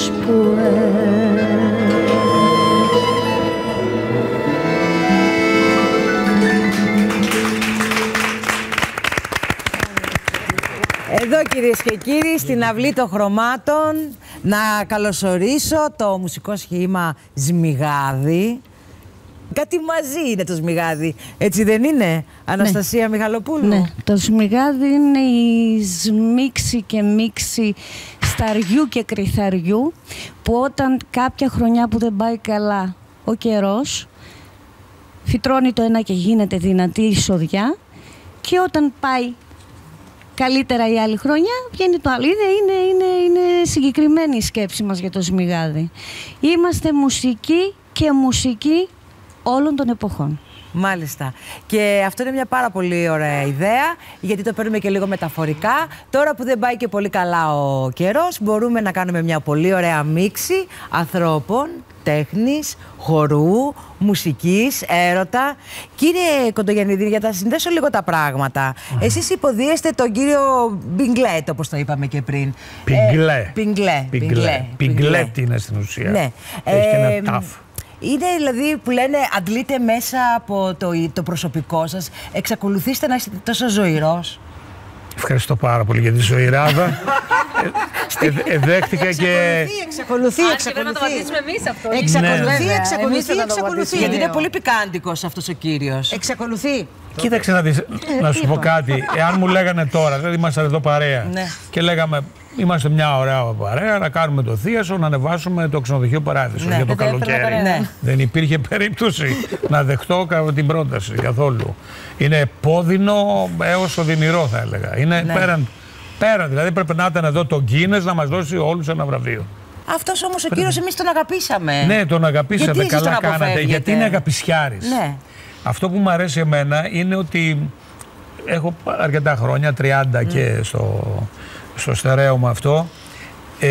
Εδώ κυρίες και κύριοι, στην Αυλή των Χρωμάτων, να καλωσορίσω το μουσικό σχήμα Σμιγάδη. Κάτι μαζί είναι το Σμιγάδη, έτσι δεν είναι, Αναστασία ναι. Μιχαλοπούλου? Ναι, το Σμιγάδη είναι η σμίξη και μίξη σταριού και κρυθαριού, που όταν κάποια χρονιά που δεν πάει καλά ο καιρός, φυτρώνει το ένα και γίνεται δυνατή η σοδιά, και όταν πάει καλύτερα η άλλη χρονιά, βγαίνει το άλλο. Είναι συγκεκριμένη η σκέψη μας για το Σμιγάδι. Είμαστε μουσική και μουσική όλων των εποχών. Μάλιστα. Και αυτό είναι μια πάρα πολύ ωραία ιδέα, γιατί το παίρνουμε και λίγο μεταφορικά. Τώρα που δεν πάει και πολύ καλά ο καιρός, μπορούμε να κάνουμε μια πολύ ωραία μίξη ανθρώπων, τέχνης, χορού, μουσικής, έρωτα. Κύριε Κοντογιαννίδη, για να συνδέσω λίγο τα πράγματα. Εσείς υποδίεστε τον κύριο Πικλέ, όπως το είπαμε και πριν. Πικλέ. Πικλέ είναι στην ουσία. Ναι. Έχει και ένα τάφ. Είναι δηλαδή που λένε αντλείτε μέσα από το προσωπικό σας. Εξακολουθήστε να είστε τόσο ζωηρός. Ευχαριστώ πάρα πολύ για τη ζωηράδα. Δέχτηκα και... Εξακολουθεί. Γιατί είναι πολύ πικάντικος αυτός ο κύριος. Εξακολουθεί. Κοίταξε να δεις, να σου πω κάτι. Εάν μου λέγανε τώρα, δηλαδή ήμασταν εδώ παρέα και λέγαμε... Είμαστε μια ωραία παρέα να κάνουμε το θίασο, να ανεβάσουμε το ξενοδοχείο Παράδεισο για το καλοκαίρι. Ναι. Δεν υπήρχε περίπτωση να δεχτώ την πρόταση καθόλου. Είναι πόδινο έως οδυνηρό, θα έλεγα. Είναι πέραν. Δηλαδή πρέπει να ήταν εδώ το Γκίνες να μας δώσει όλους ένα βραβείο. Αυτός όμως ο κύριος εμείς τον αγαπήσαμε. Ναι, τον αγαπήσαμε. Γιατί καλά τον κάνατε. Γιατί είναι αγαπησιάρης. Ναι. Αυτό που μου αρέσει εμένα είναι ότι έχω αρκετά χρόνια, 30 και στο στερέωμα αυτό,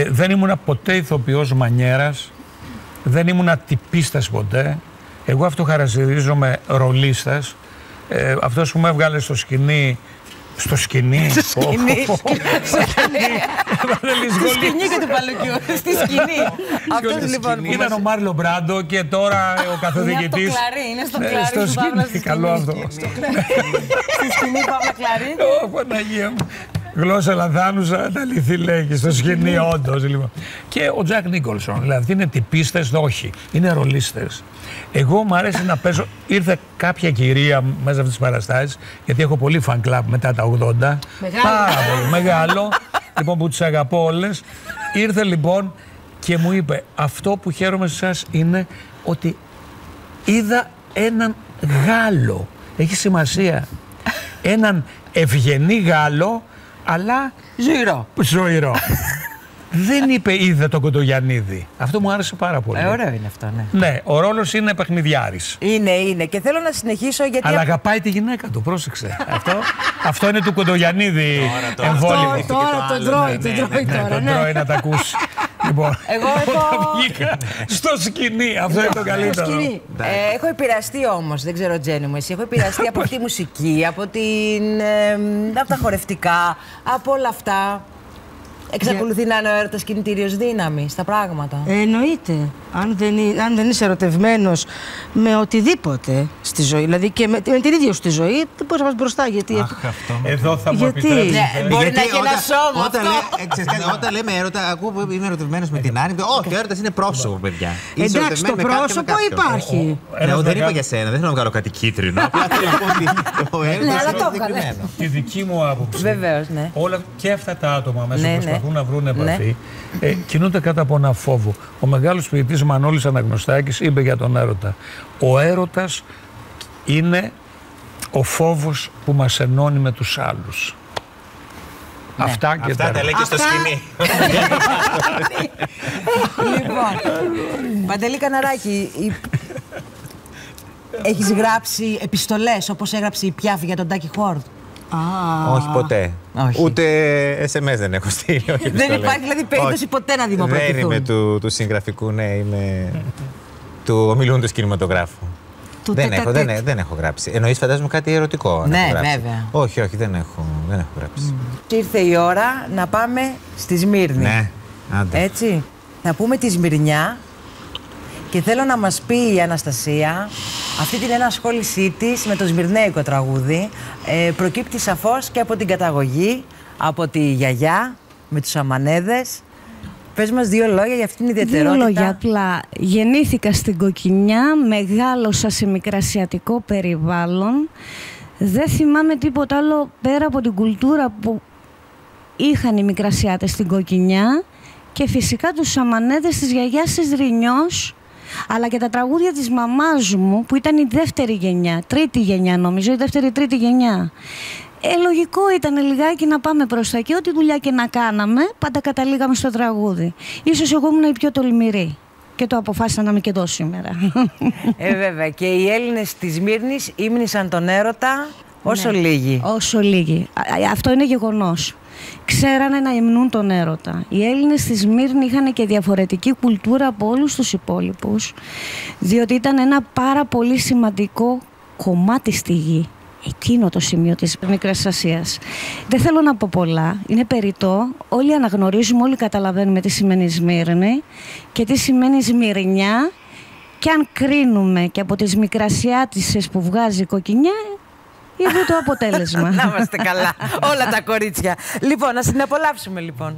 δεν ήμουνα ποτέ ηθοποιός μανιέρας, δεν ήμουνα τυπίστας ποτέ. Εγώ αυτό χαρακτηρίζομαι ρολίστας. Αυτός που με έβγαλε στο σκηνή... Στο σκηνή. Στο σκηνή. Στο σκηνή και του Παλουκιού. Στη σκηνή. Αυτός λοιπόν. Ήταν ο Μάρλο Μπράντο και τώρα ο καθοδηγητής. Είναι στο κλαρί. Στο σκηνή. Καλό αυτό. Στη σκηνή Παύλα Κλαρί. Ω Παναγία μου. Γλώσσα λανθάνουσα, τα λυθή λέγει, στο σκηνή όντως. Λοιπόν. Και ο Τζακ Νίκολσον, δηλαδή είναι τυπίστες, όχι, είναι ρολίστες. Εγώ μου αρέσει να παίζω, ήρθε κάποια κυρία μέσα από τις παραστάσεις, γιατί έχω πολύ fan club μετά τα 80, πάρα πολύ μεγάλο, λοιπόν που τις αγαπώ όλες. Ήρθε λοιπόν και μου είπε, αυτό που χαίρομαι σε εσάς είναι ότι είδα έναν Γάλλο, έχει σημασία, έναν ευγενή Γάλλο, αλλά ζωηρό. Ζωηρό. Δεν είπε είδε τον Κοντογιαννίδη. Αυτό μου άρεσε πάρα πολύ. Ωραίο είναι αυτό, ναι. Ναι, ο ρόλος είναι παιχνιδιάρης. Είναι, είναι. Και θέλω να συνεχίσω γιατί. Αλλά αγαπάει τη γυναίκα του, πρόσεξε. Αυτό είναι του Κοντογιαννίδη εμβόλυμο. Τώρα τον τρώει, τον τρώει να τα ακούσει. Λοιπόν, εγώ βγήκα στο σκηνή, αυτό είναι το καλύτερο. Έχω επηρεαστεί όμως, δεν ξέρω Τζέννη μου, εσύ, έχω επηρεαστεί από τη μουσική, από τα χορευτικά, από όλα αυτά. Εξακολουθεί να είναι ο έρωτας κινητήριος δύναμη στα πράγματα. Εννοείται. Αν δεν είσαι ερωτευμένος με οτιδήποτε στη ζωή, δηλαδή και με την ίδια σου τη ζωή, δεν μπορείς να πας μπροστά. Γιατί. Αχ, αυτό. Εδώ θα μου επιτρέψει. Ναι, μπορεί να έχει ένα σώμα. Όταν λέμε έρωτα, ακούω που είμαι ερωτευμένος με την Άννη. Όχι, ο έρωτας είναι πρόσωπο, παιδιά. Εντάξει, το πρόσωπο υπάρχει. Δεν είπα για σένα, δεν θέλω να βγάλω κάτι κίτρινο. Απλά θέλω να πω ότι ο έρωτας είναι συγκεκριμένο. Τη δική μου άποψη. Βεβαίως, ναι. Όλα και αυτά τα άτομα μέσα που προσπαθούν να βρουν επαφή κινούνται κάτω από ένα φόβο. Ο μεγάλος ποιητής Μανώλης Αναγνωστάκης είπε για τον έρωτα. Ο έρωτας είναι ο φόβος που μας ενώνει με τους άλλους. Ναι. Αυτά και τα λέει και στο σκηνή. Λοιπόν, Παντελή Καναράκη, έχεις γράψει επιστολές όπως έγραψε η Πιάφη για τον Τάκι Χόρτ? Όχι ποτέ. Όχι. Ούτε SMS δεν έχω στείλει. Δεν υπάρχει δηλαδή περίπτωση ποτέ να δημοπρατηθούν. Δεν είμαι του συγγραφικού, ναι, είμαι του ομιλούντος κινηματογράφου. Δεν έχω γράψει. Εννοείς φαντάζομαι κάτι ερωτικό? Ναι, βέβαια. Όχι, όχι, δεν έχω γράψει. Και ήρθε η ώρα να πάμε στη Σμύρνη. Ναι, άντε. Έτσι, να πούμε τη Σμυρνιά και θέλω να μας πει η Αναστασία αυτή την ενασχόλησή της με το σμυρνέικο τραγούδι. Προκύπτει σαφώς και από την καταγωγή, από τη γιαγιά, με τους αμανέδες. Πες μας δύο λόγια για αυτήν την ιδιαιτερότητα. Δύο λόγια απλά. Γεννήθηκα στην Κοκκινιά, μεγάλωσα σε μικρασιατικό περιβάλλον. Δεν θυμάμαι τίποτα άλλο πέρα από την κουλτούρα που είχαν οι μικρασιάτες στην Κοκκινιά και φυσικά τους αμανέδες της γιαγιάς της Ρινιός, αλλά και τα τραγούδια της μαμάς μου, που ήταν η δεύτερη γενιά, τρίτη γενιά νομίζω, η δεύτερη-τρίτη γενιά. Λογικό ήταν λιγάκι να πάμε προς τα εκεί, ό,τι δουλειά και να κάναμε, πάντα καταλήγαμε στο τραγούδι. Ίσως εγώ ήμουν η πιο τολμηρή και το αποφάσισα να είμαι και εδώ σήμερα. Βέβαια, και οι Έλληνες της Σμύρνης ύμνησαν τον έρωτα όσο λίγοι. Όσο λίγοι. Αυτό είναι γεγονός. Ξέρανε να υμνούν τον έρωτα. Οι Έλληνες στη Σμύρνη είχαν και διαφορετική κουλτούρα από όλους τους υπόλοιπους, διότι ήταν ένα πάρα πολύ σημαντικό κομμάτι στη γη. Εκείνο το σημείο της Μικράς Ασίας. Δεν θέλω να πω πολλά, είναι περιττό. Όλοι αναγνωρίζουμε, όλοι καταλαβαίνουμε τι σημαίνει Σμύρνη και τι σημαίνει Σμυρνιά. Και αν κρίνουμε και από τις μικρασιάτισσες που βγάζει η Κοκκινιά, είδε το αποτέλεσμα. Να είμαστε καλά, όλα τα κορίτσια. Λοιπόν, να την απολαύσουμε λοιπόν.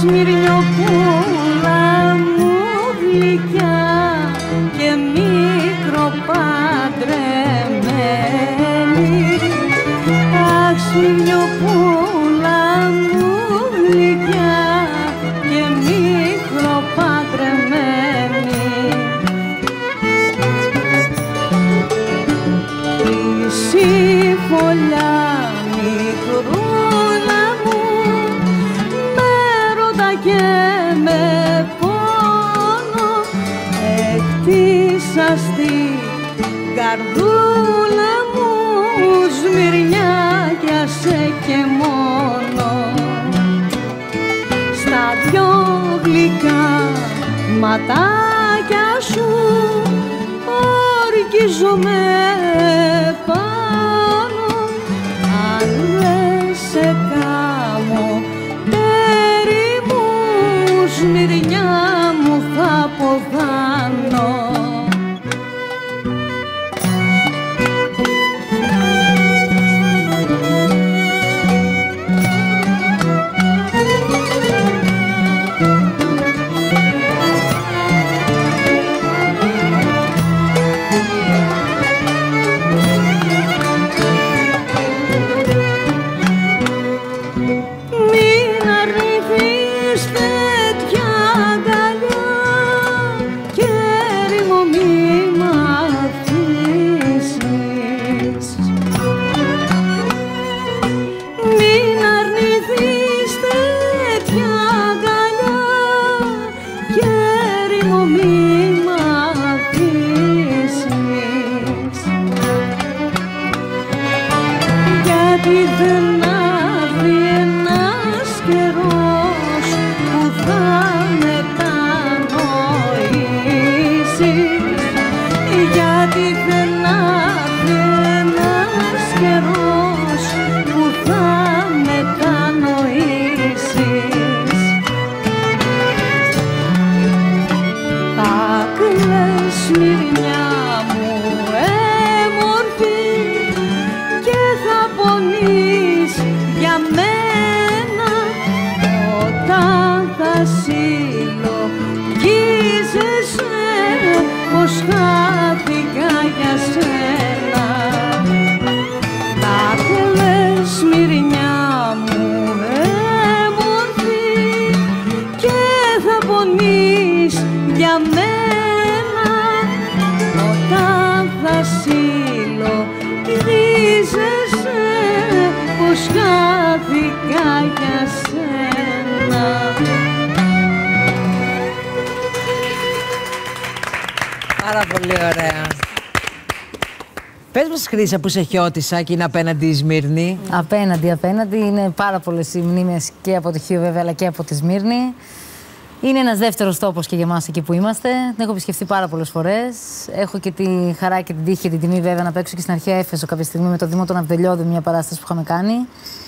Σμυρνιοπούλα μου γλυκιά και μικροπαντρεμένη. Αχ, Σμυρνιοπούλα μου γλυκιά και μικροπαντρεμένη. Χρυσή φωλιά μικρούλα μου, και με πόνο έκτισα στην καρδούλα μου Σμυρνιά για σε και μόνο. Στα δυο γλυκά ματάκια σου ορκίζομαι πάνω γιατί δεν άδει ένας καιρός που θα μετανοήσεις, γιατί δεν άδει ένας καιρός που θα μετανοήσεις. Τα κλαις Σμύρνια μου έμορφη και θα πονείς για μένα όταν θα συλλογίζεσαι πως χάθηκα για σένα. Τα κλαις Σμύρνια μου έμορφη και θα πονείς για μένα όταν θα συλλογίζεσαι πως χάθηκα για σένα. Πάρα πολύ ωραία. Πες μας, Χρύσα, που σε χιώτισα και είναι απέναντι η Σμύρνη. Απέναντι. Είναι πάρα πολλές οι μνήμες και από το Χίο βέβαια, αλλά και από τη Σμύρνη. Είναι ένας δεύτερος τόπος και για εμάς εκεί που είμαστε. Την έχω επισκεφτεί πάρα πολλές φορές. Έχω και τη χαρά και την τύχη και την τιμή βέβαια να παίξω και στην αρχαία Έφεσο κάποια στιγμή με το Δήμο των Αυδελιώδη, μια παράσταση που είχαμε κάνει.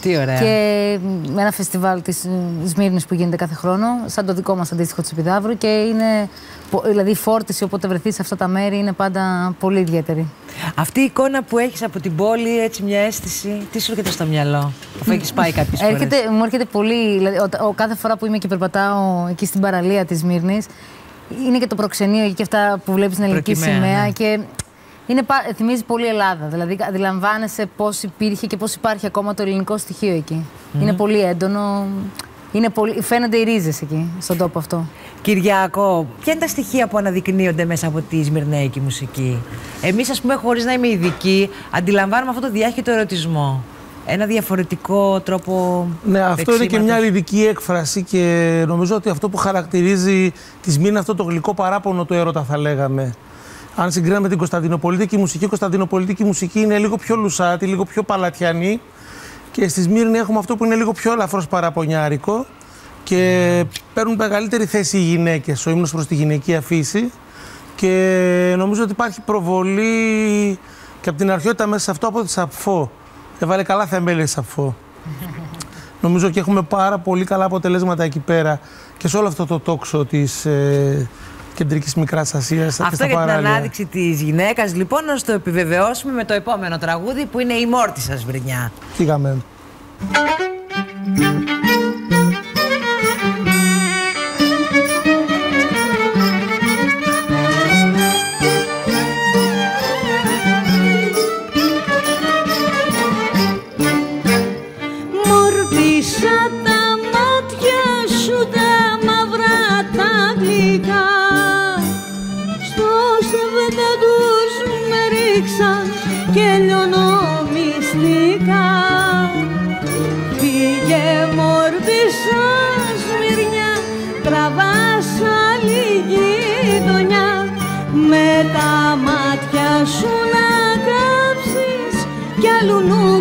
Τι ωραία. Και με ένα φεστιβάλ της Σμύρνης που γίνεται κάθε χρόνο, σαν το δικό μας αντίστοιχο της Επιδαύρου. Και είναι, δηλαδή, η φόρτιση όποτε βρεθεί σε αυτά τα μέρη είναι πάντα πολύ ιδιαίτερη. Αυτή η εικόνα που έχεις από την πόλη, έτσι μια αίσθηση, τι σου έρχεται στο μυαλό, αφού έχεις πάει κάποιες φορές? Μου έρχεται πολύ, δηλαδή, κάθε φορά που είμαι και περπατάω εκεί στην παραλία της Σμύρνης, είναι και το προξενείο και αυτά που βλέπεις στην ελληνική σημαία. Ναι. Και είναι, θυμίζει πολύ Ελλάδα. Δηλαδή, αντιλαμβάνεσαι πώς υπήρχε και πώς υπάρχει ακόμα το ελληνικό στοιχείο εκεί. Είναι πολύ έντονο. Είναι πολύ, φαίνονται οι ρίζες εκεί, στον τόπο αυτό. Κυριάκο, ποια είναι τα στοιχεία που αναδεικνύονται μέσα από τη σμυρναϊκή μουσική? Εμείς, ας πούμε, χωρίς να είμαι ειδική, αντιλαμβάνουμε αυτό το διάχυτο ερωτισμό. Ένα διαφορετικό τρόπο. Ναι, αυτό δεξίματος. Είναι και μια λυρική έκφραση και νομίζω ότι αυτό που χαρακτηρίζει τη Σμύρνη είναι αυτό το γλυκό παράπονο του έρωτα, θα λέγαμε. Αν συγκρίναμε την κωνσταντινοπολιτική μουσική, η κωνσταντινοπολιτική μουσική είναι λίγο πιο λουσάτη, λίγο πιο παλατιανή. Και στη Σμύρνη έχουμε αυτό που είναι λίγο πιο ελαφρώς παραπονιάρικο και παίρνουν μεγαλύτερη θέση οι γυναίκες, ο ύμνος προς τη γυναικεία φύση. Και νομίζω ότι υπάρχει προβολή και από την αρχαιότητα μέσα σε αυτό από τη Sappho. Έβαλε καλά θεμέλια η Sappho. Νομίζω ότι έχουμε πάρα πολύ καλά αποτελέσματα εκεί πέρα και σε όλο αυτό το τόξο της Κεντρικής Μικράς Ασίας. Αυτό για την ανάδειξη της γυναίκας, λοιπόν, να το επιβεβαιώσουμε με το επόμενο τραγούδι που είναι η Μόρτισας Βρινιά. Φύγαμε.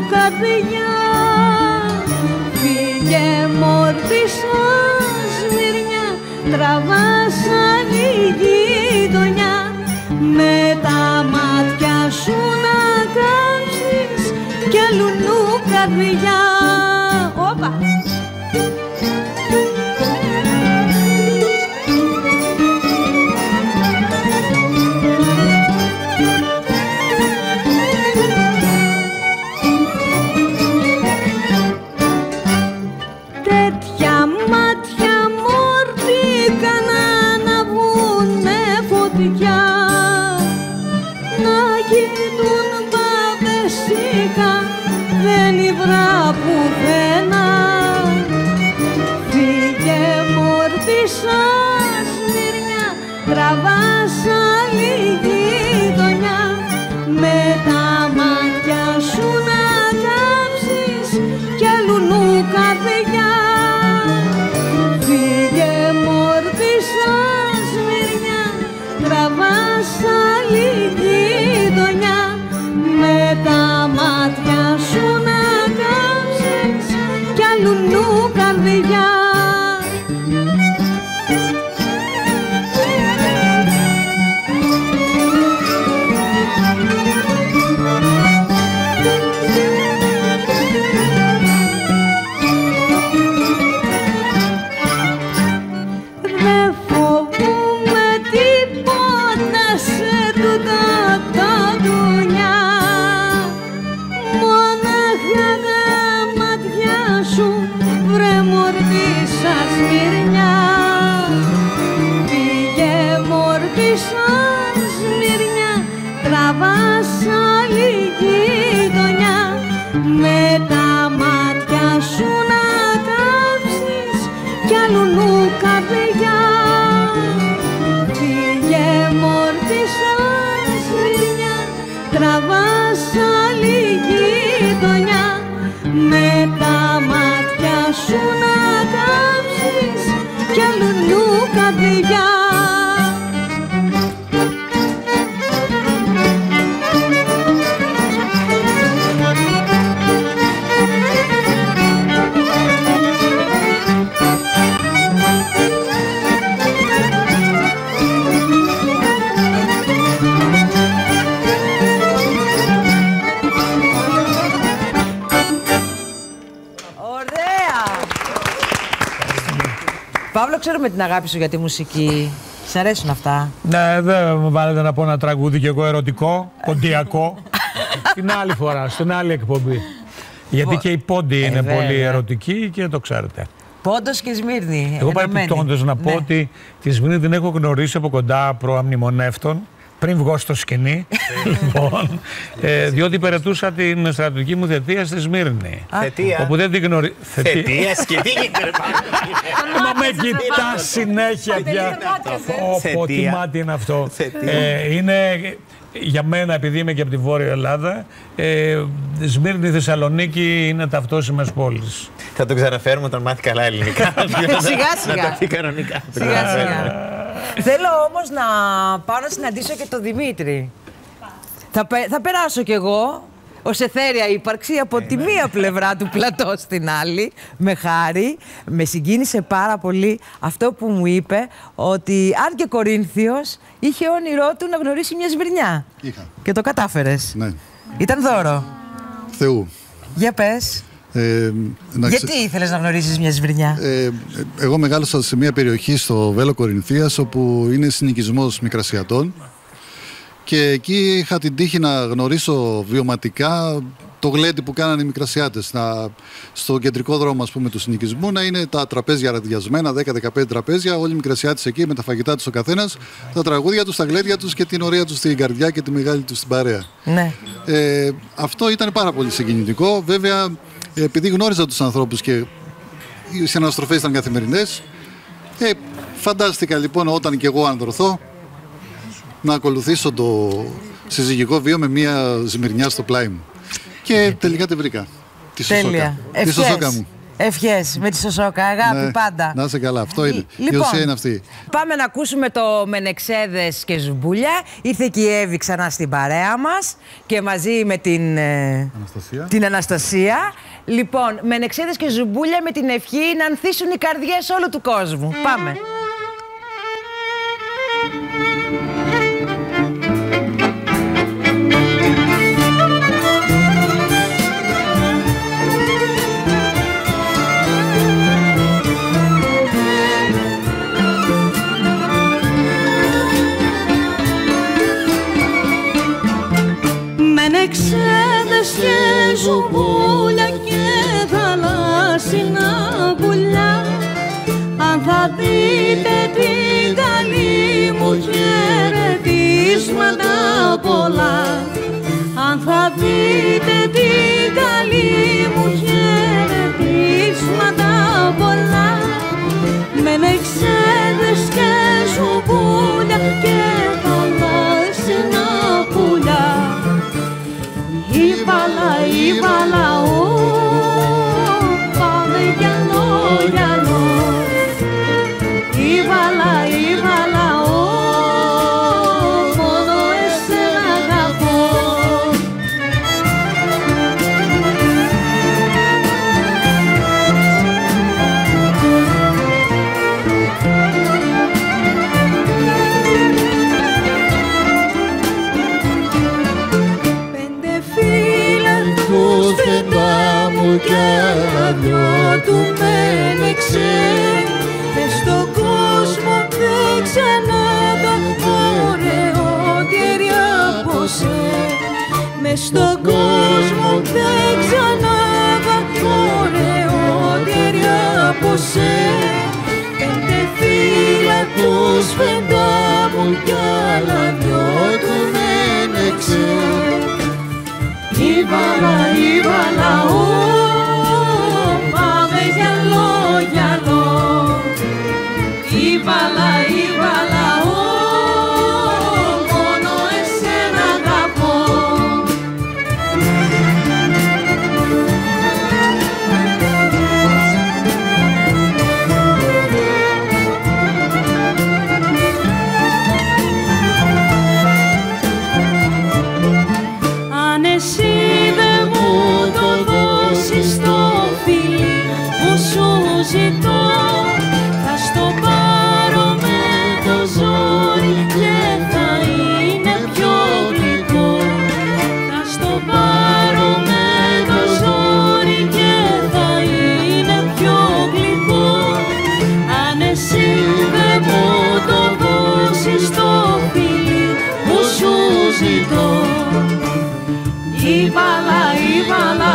Καρδιά, φύγε μόρτισσα Σμύρνια, τραβάσα άλλη γειτονιά, με τα μάτια σου να κάψεις κι αλλού νου καρδιά. Όπα! Bravo. Σμύρνια, πήγε μόρφη σαν Σμύρνια, τραβά σαν γειτονιά, με τα μάτια σου να κάψεις κι αλλού νου καρδιά. Πήγε μόρφη σαν Σμύρνια, τραβά σαν γειτονιά, με τα μάτια σου να κάψεις κι αλλού καρδιά. Παύλο, ξέρουμε την αγάπη σου για τη μουσική. Σ' αρέσουν αυτά. Ναι, δεν μου βάλετε να πω ένα τραγούδι κι εγώ ερωτικό, ποντιακό. Την άλλη φορά, στην άλλη εκπομπή. Γιατί και οι πόντοι είναι πολύ ερωτικοί και το ξέρετε. Πόντος και Σμύρνη. Εγώ παρεπιπτόντως να πω ότι τη Σμύρνη την έχω γνωρίσει από κοντά προαμνημονεύτων, πριν βγω στο σκηνή. Λοιπόν, διότι περαιτούσα την στρατιωτική μου θετία στη Σμύρνη. Θετία. Όπου δεν την γνωρίζω. Θετία, σκηνή. Μα με κοιτά συνέχεια για. Όπο, τι μάτι είναι αυτό. Είναι για μένα, επειδή είμαι και από τη Βόρεια Ελλάδα, Σμύρνη, Θεσσαλονίκη είναι ταυτόσιμες πόλεις. Θα το ξαναφέρουμε όταν μάθει καλά ελληνικά. Σιγά-σιγά. Να ταχθεί κανονικά. Θέλω όμως να πάω να συναντήσω και τον Δημήτρη. Θα περάσω κι εγώ ως εθέρια ύπαρξη από τη μία πλευρά του πλατό στην άλλη, με χάρη. Με συγκίνησε πάρα πολύ αυτό που μου είπε, ότι αν και Κορίνθιος, είχε όνειρό του να γνωρίσει μια Σμυρνιά. Και το κατάφερες. Ναι. Ήταν δώρο. Θεού. Για πες. Γιατί ήθελες να γνωρίσεις μια Σμυρνιά? Εγώ μεγάλωσα σε μια περιοχή στο Βέλο Κορινθίας, όπου είναι συνοικισμός Μικρασιατών, και εκεί είχα την τύχη να γνωρίσω βιωματικά το γλέντι που κάνανε οι Μικρασιάτες. Στο κεντρικό δρόμο, ας πούμε, του συνοικισμού να είναι τα τραπέζια ραδιασμένα, 10-15 τραπέζια, όλοι οι Μικρασιάτες εκεί με τα φαγητά τους ο καθένας, τα τραγούδια τους, τα γλέντια τους και την ωραία τους στην καρδιά και τη μεγάλη τους στην παρέα. Ναι. Αυτό ήταν πάρα πολύ συγκινητικό. Βέβαια, επειδή γνώριζα τους ανθρώπους και οι συναναστροφές ήταν καθημερινές, φαντάστηκα λοιπόν, όταν και εγώ ανδρωθώ, να ακολουθήσω το συζυγικό βίο με μία Σμυρνιά στο πλάι μου. Και τελικά τη βρήκα. Τη Σοσόκα. Τη Σοσόκα μου. Ευχές με τη Σοσόκα, αγάπη, ναι, πάντα. Να είσαι καλά, αυτό είναι. Λοιπόν, η ουσία είναι αυτή. Πάμε να ακούσουμε το Μενεξέδες και Ζουμπούλια. Ήρθε και η Εύη ξανά στην παρέα μας και μαζί με την Αναστασία. Λοιπόν, Μενεξέδες και Ζουμπούλια, με την ευχή να ανθίσουν οι καρδιές όλου του κόσμου. Πάμε. Μενεξέδες και ζουμπούλια και θαλάσσινα πουλιά, αν θα δείτε την καλή μου χαιρετίσματα πολλά, αν θα δείτε την καλή μου χαιρετίσματα πολλά. Μενεξέδες και ζουμπούλια και θαλάσσινα πουλιά, Ήβαλα, Ήβαλα, πάμε γιανό, γιανό. Ήβαλα, Ήβαλα, μόνο εσένα αγαπώ. Και τα δυο του Μενεξέ, μες στον κόσμο δεν ξανάδα ωραιότερη από σε. Μες στον κόσμο δεν ξανάδα ωραιότερη από σε. κι άλλα δυο του δεν εξέρω. Ήβαλα, ήβαλα, ου, πάμε γυαλό, γυαλό. Ήβαλα, ήβαλα, ου, μόνο εσένα αγαπώ. Θα στο πάρω με το ζόρι και θα είναι πιο γλυκό. Θα στο πάρω με το ζόρι και θα είναι πιο γλυκό. Αν εσύ δεν μου το δώσεις το φιλί που σου ζητώ. Ήβαλα, ήβαλα,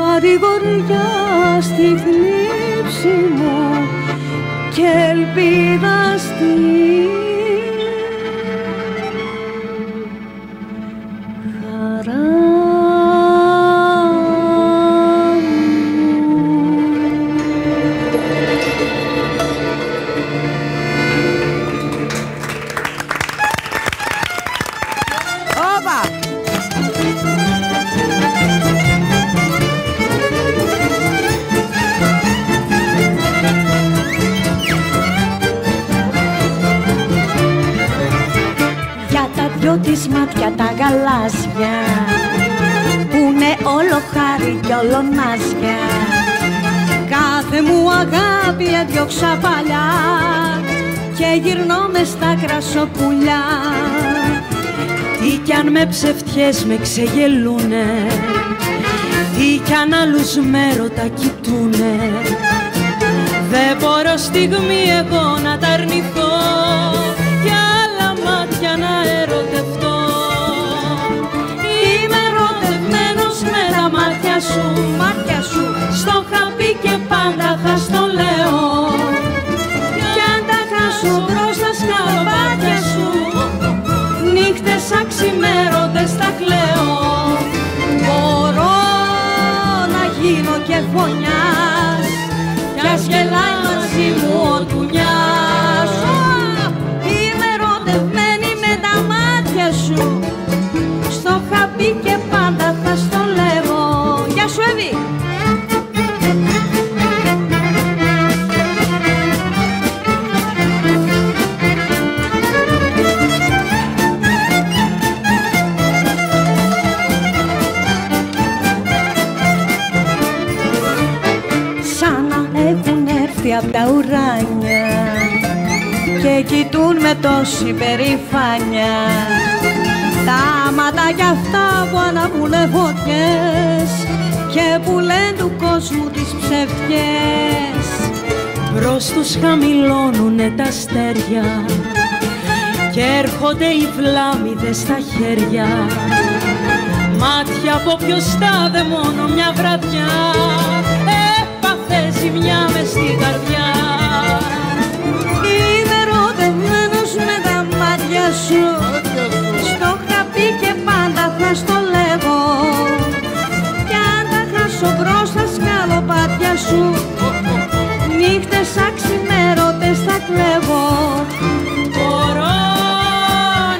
παρηγοριά στη θλίψη μου και ελπίδα στη χαρά μου. Όπα! Της μάτια τα γαλάζια που είναι όλο χάρη κι όλο νάσια. Κάθε μου αγάπη έδιωξα παλιά και γυρνώ μες στα κρασοπουλιά. Τι κι αν με ψευτιές με ξεγελούνε, τι κι αν άλλους μέρο τα κοιτούνε, δεν μπορώ στιγμή εγώ να τα αρνηθώ για άλλα μάτια να ερωτευτώ. Είμαι ερωτευμένος με τα μάτια σου, μάτια σου. Στο χαπί και πάντα θα στο λέω. Κι αν τα χάσω μπρος τα σκαλοπάτια σου, νύχτες σαν ξημέρωτες τα κλαίω. Μπορώ να γίνω και φωνιάς κι ας γελάει μαζί μου ο Τουνιάς. Σου. Στο χαπί και πάντα θα στο λέγω. Γεια σου Εύη! Σαν να έχουν έρθει απ' τα ουράνια και κοιτούν με τόση περηφάνια τα ματάκια αυτά που αναβούνε φωτιές και που λένε του κόσμου τις ψευτιές. Προς τους χαμηλώνουνε τα αστέρια και έρχονται οι βλάμιδες στα χέρια. Μάτια από ποιος τάδε μόνο μια βραδιά έπαθες ζημιά μες στην καρδιά. Είμαι ερωτευμένος με τα μάτια σου, στο χαπί και πάντα θα στο λέγω. Κι αν τα χάσω μπροστά σκαλοπάτια σου, νύχτες σαν ξημέρωτες θα κλέβω. Μπορώ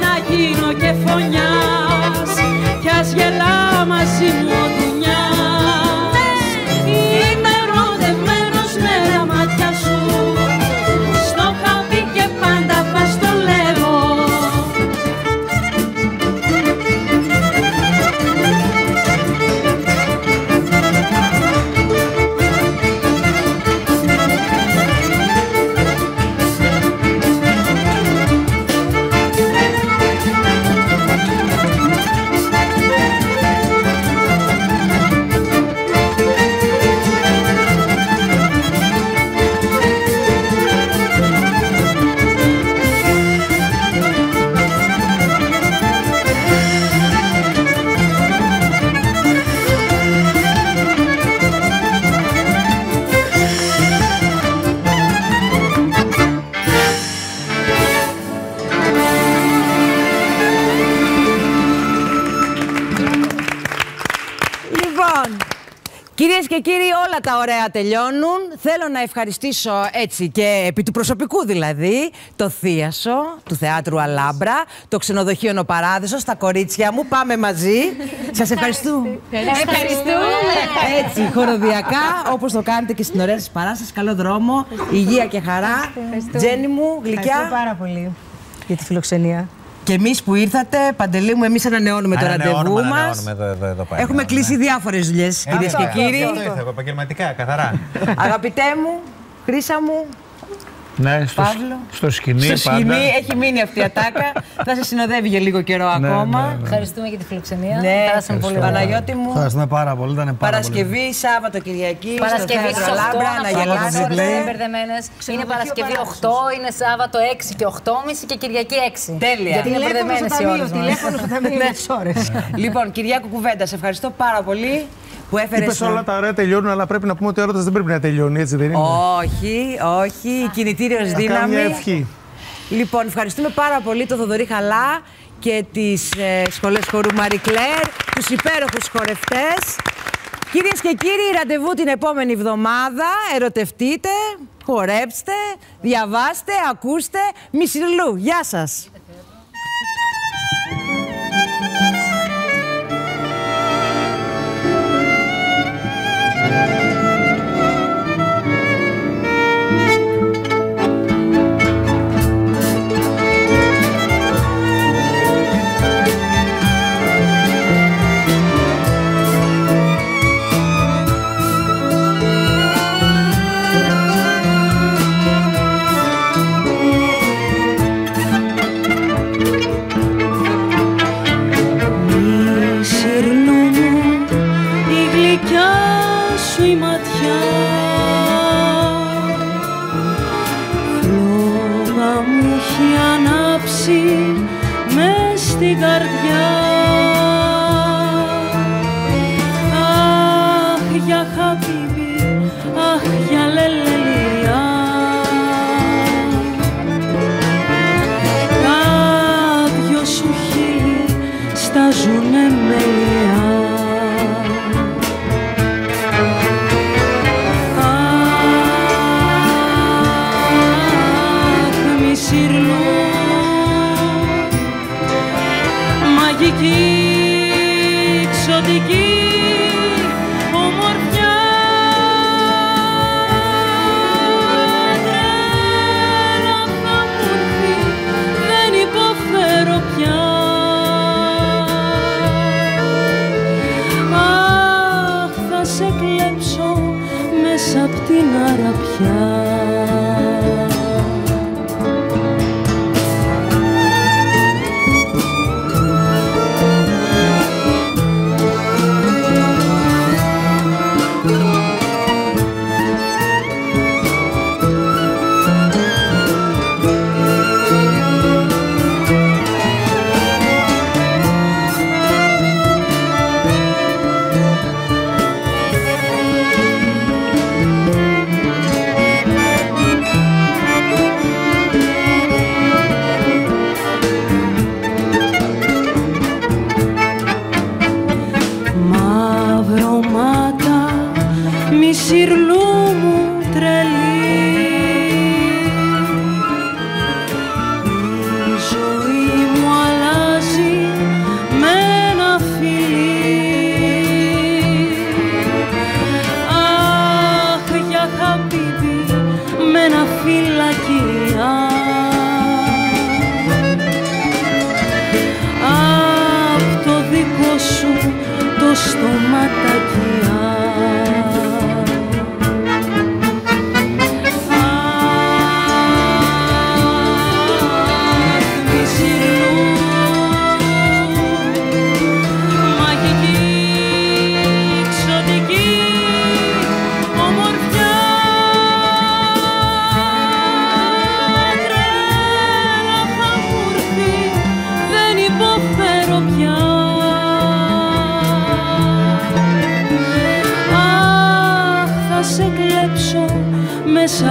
να γίνω και φωνιάς, κι ας γελά μαζί μου ο δουλειάς. Είμαι ερωτευμένος με τα μάτια σου, στο χαπί και πάντα θα στο λέγω. Κυρίες και κύριοι, όλα τα ωραία τελειώνουν. Θέλω να ευχαριστήσω έτσι και επί του προσωπικού δηλαδή το θίασο του Θεάτρου Αλάμπρα, το ξενοδοχείο Ο Παράδεισος, τα κορίτσια μου. Πάμε μαζί. Σας ευχαριστούμε. Έτσι, χοροδιακά, όπως το κάνετε και στην ωραία σας παράσταση. Καλό δρόμο, υγεία και χαρά. Τζέννη μου, γλυκιά. Ευχαριστώ πάρα πολύ για τη φιλοξενία. Και εμείς που ήρθατε, Παντελή μου, εμείς ανανεώνουμε το ραντεβού μας. Έχουμε κλείσει διάφορες δουλειές, κυρίες και κύριοι. Αυτό ήρθα εγώ, επαγγελματικά, καθαρά. Αγαπητέ μου, Χρύσα μου, ναι, στο σκηνή πάντα. Στο σκηνή, έχει μείνει αυτή η ατάκα. Θα σε συνοδεύει για λίγο καιρό ακόμα. Ευχαριστούμε για τη φιλοξενία. Ναι, Παναγιώτη μου. Ευχαριστούμε πάρα πολύ, ήταν πάρα πολύ. Παρασκευή, Σάββατο, Κυριακή. Παρασκευή στις 8, είναι μπερδεμένες. Είναι Παρασκευή 8, είναι Σάββατο 6 και 8.30 και Κυριακή 6. Τέλεια. Γιατί είναι μπερδεμένες οι ώρες. Τηλέφωνο θα μείνει 6 ώρες. Λοιπόν, Κυριάκο Κουβέντα, σε ευχαριστώ πάρα πολύ. Είπες όλα τα ωραία τελειώνουν, αλλά πρέπει να πούμε ότι ο έρωτας δεν πρέπει να τελειώνει, έτσι δεν είναι? Όχι, όχι, κινητήριος δύναμη. Λοιπόν, ευχαριστούμε πάρα πολύ τον Θοδωρή Χαλά και τις σχολές χορού Μαρί Κλέρ, τους υπέροχους χορευτές. Κυρίες και κύριοι, ραντεβού την επόμενη εβδομάδα. Ερωτευτείτε, χορέψτε, διαβάστε, ακούστε. Μισιλού, γεια σας.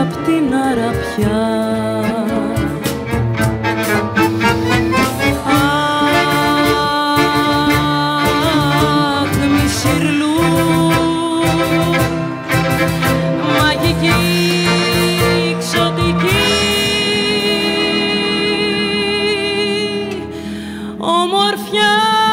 απ' την αραπιά. Αχ, μισηρλού, μαγική, εξωτική, ομορφιά.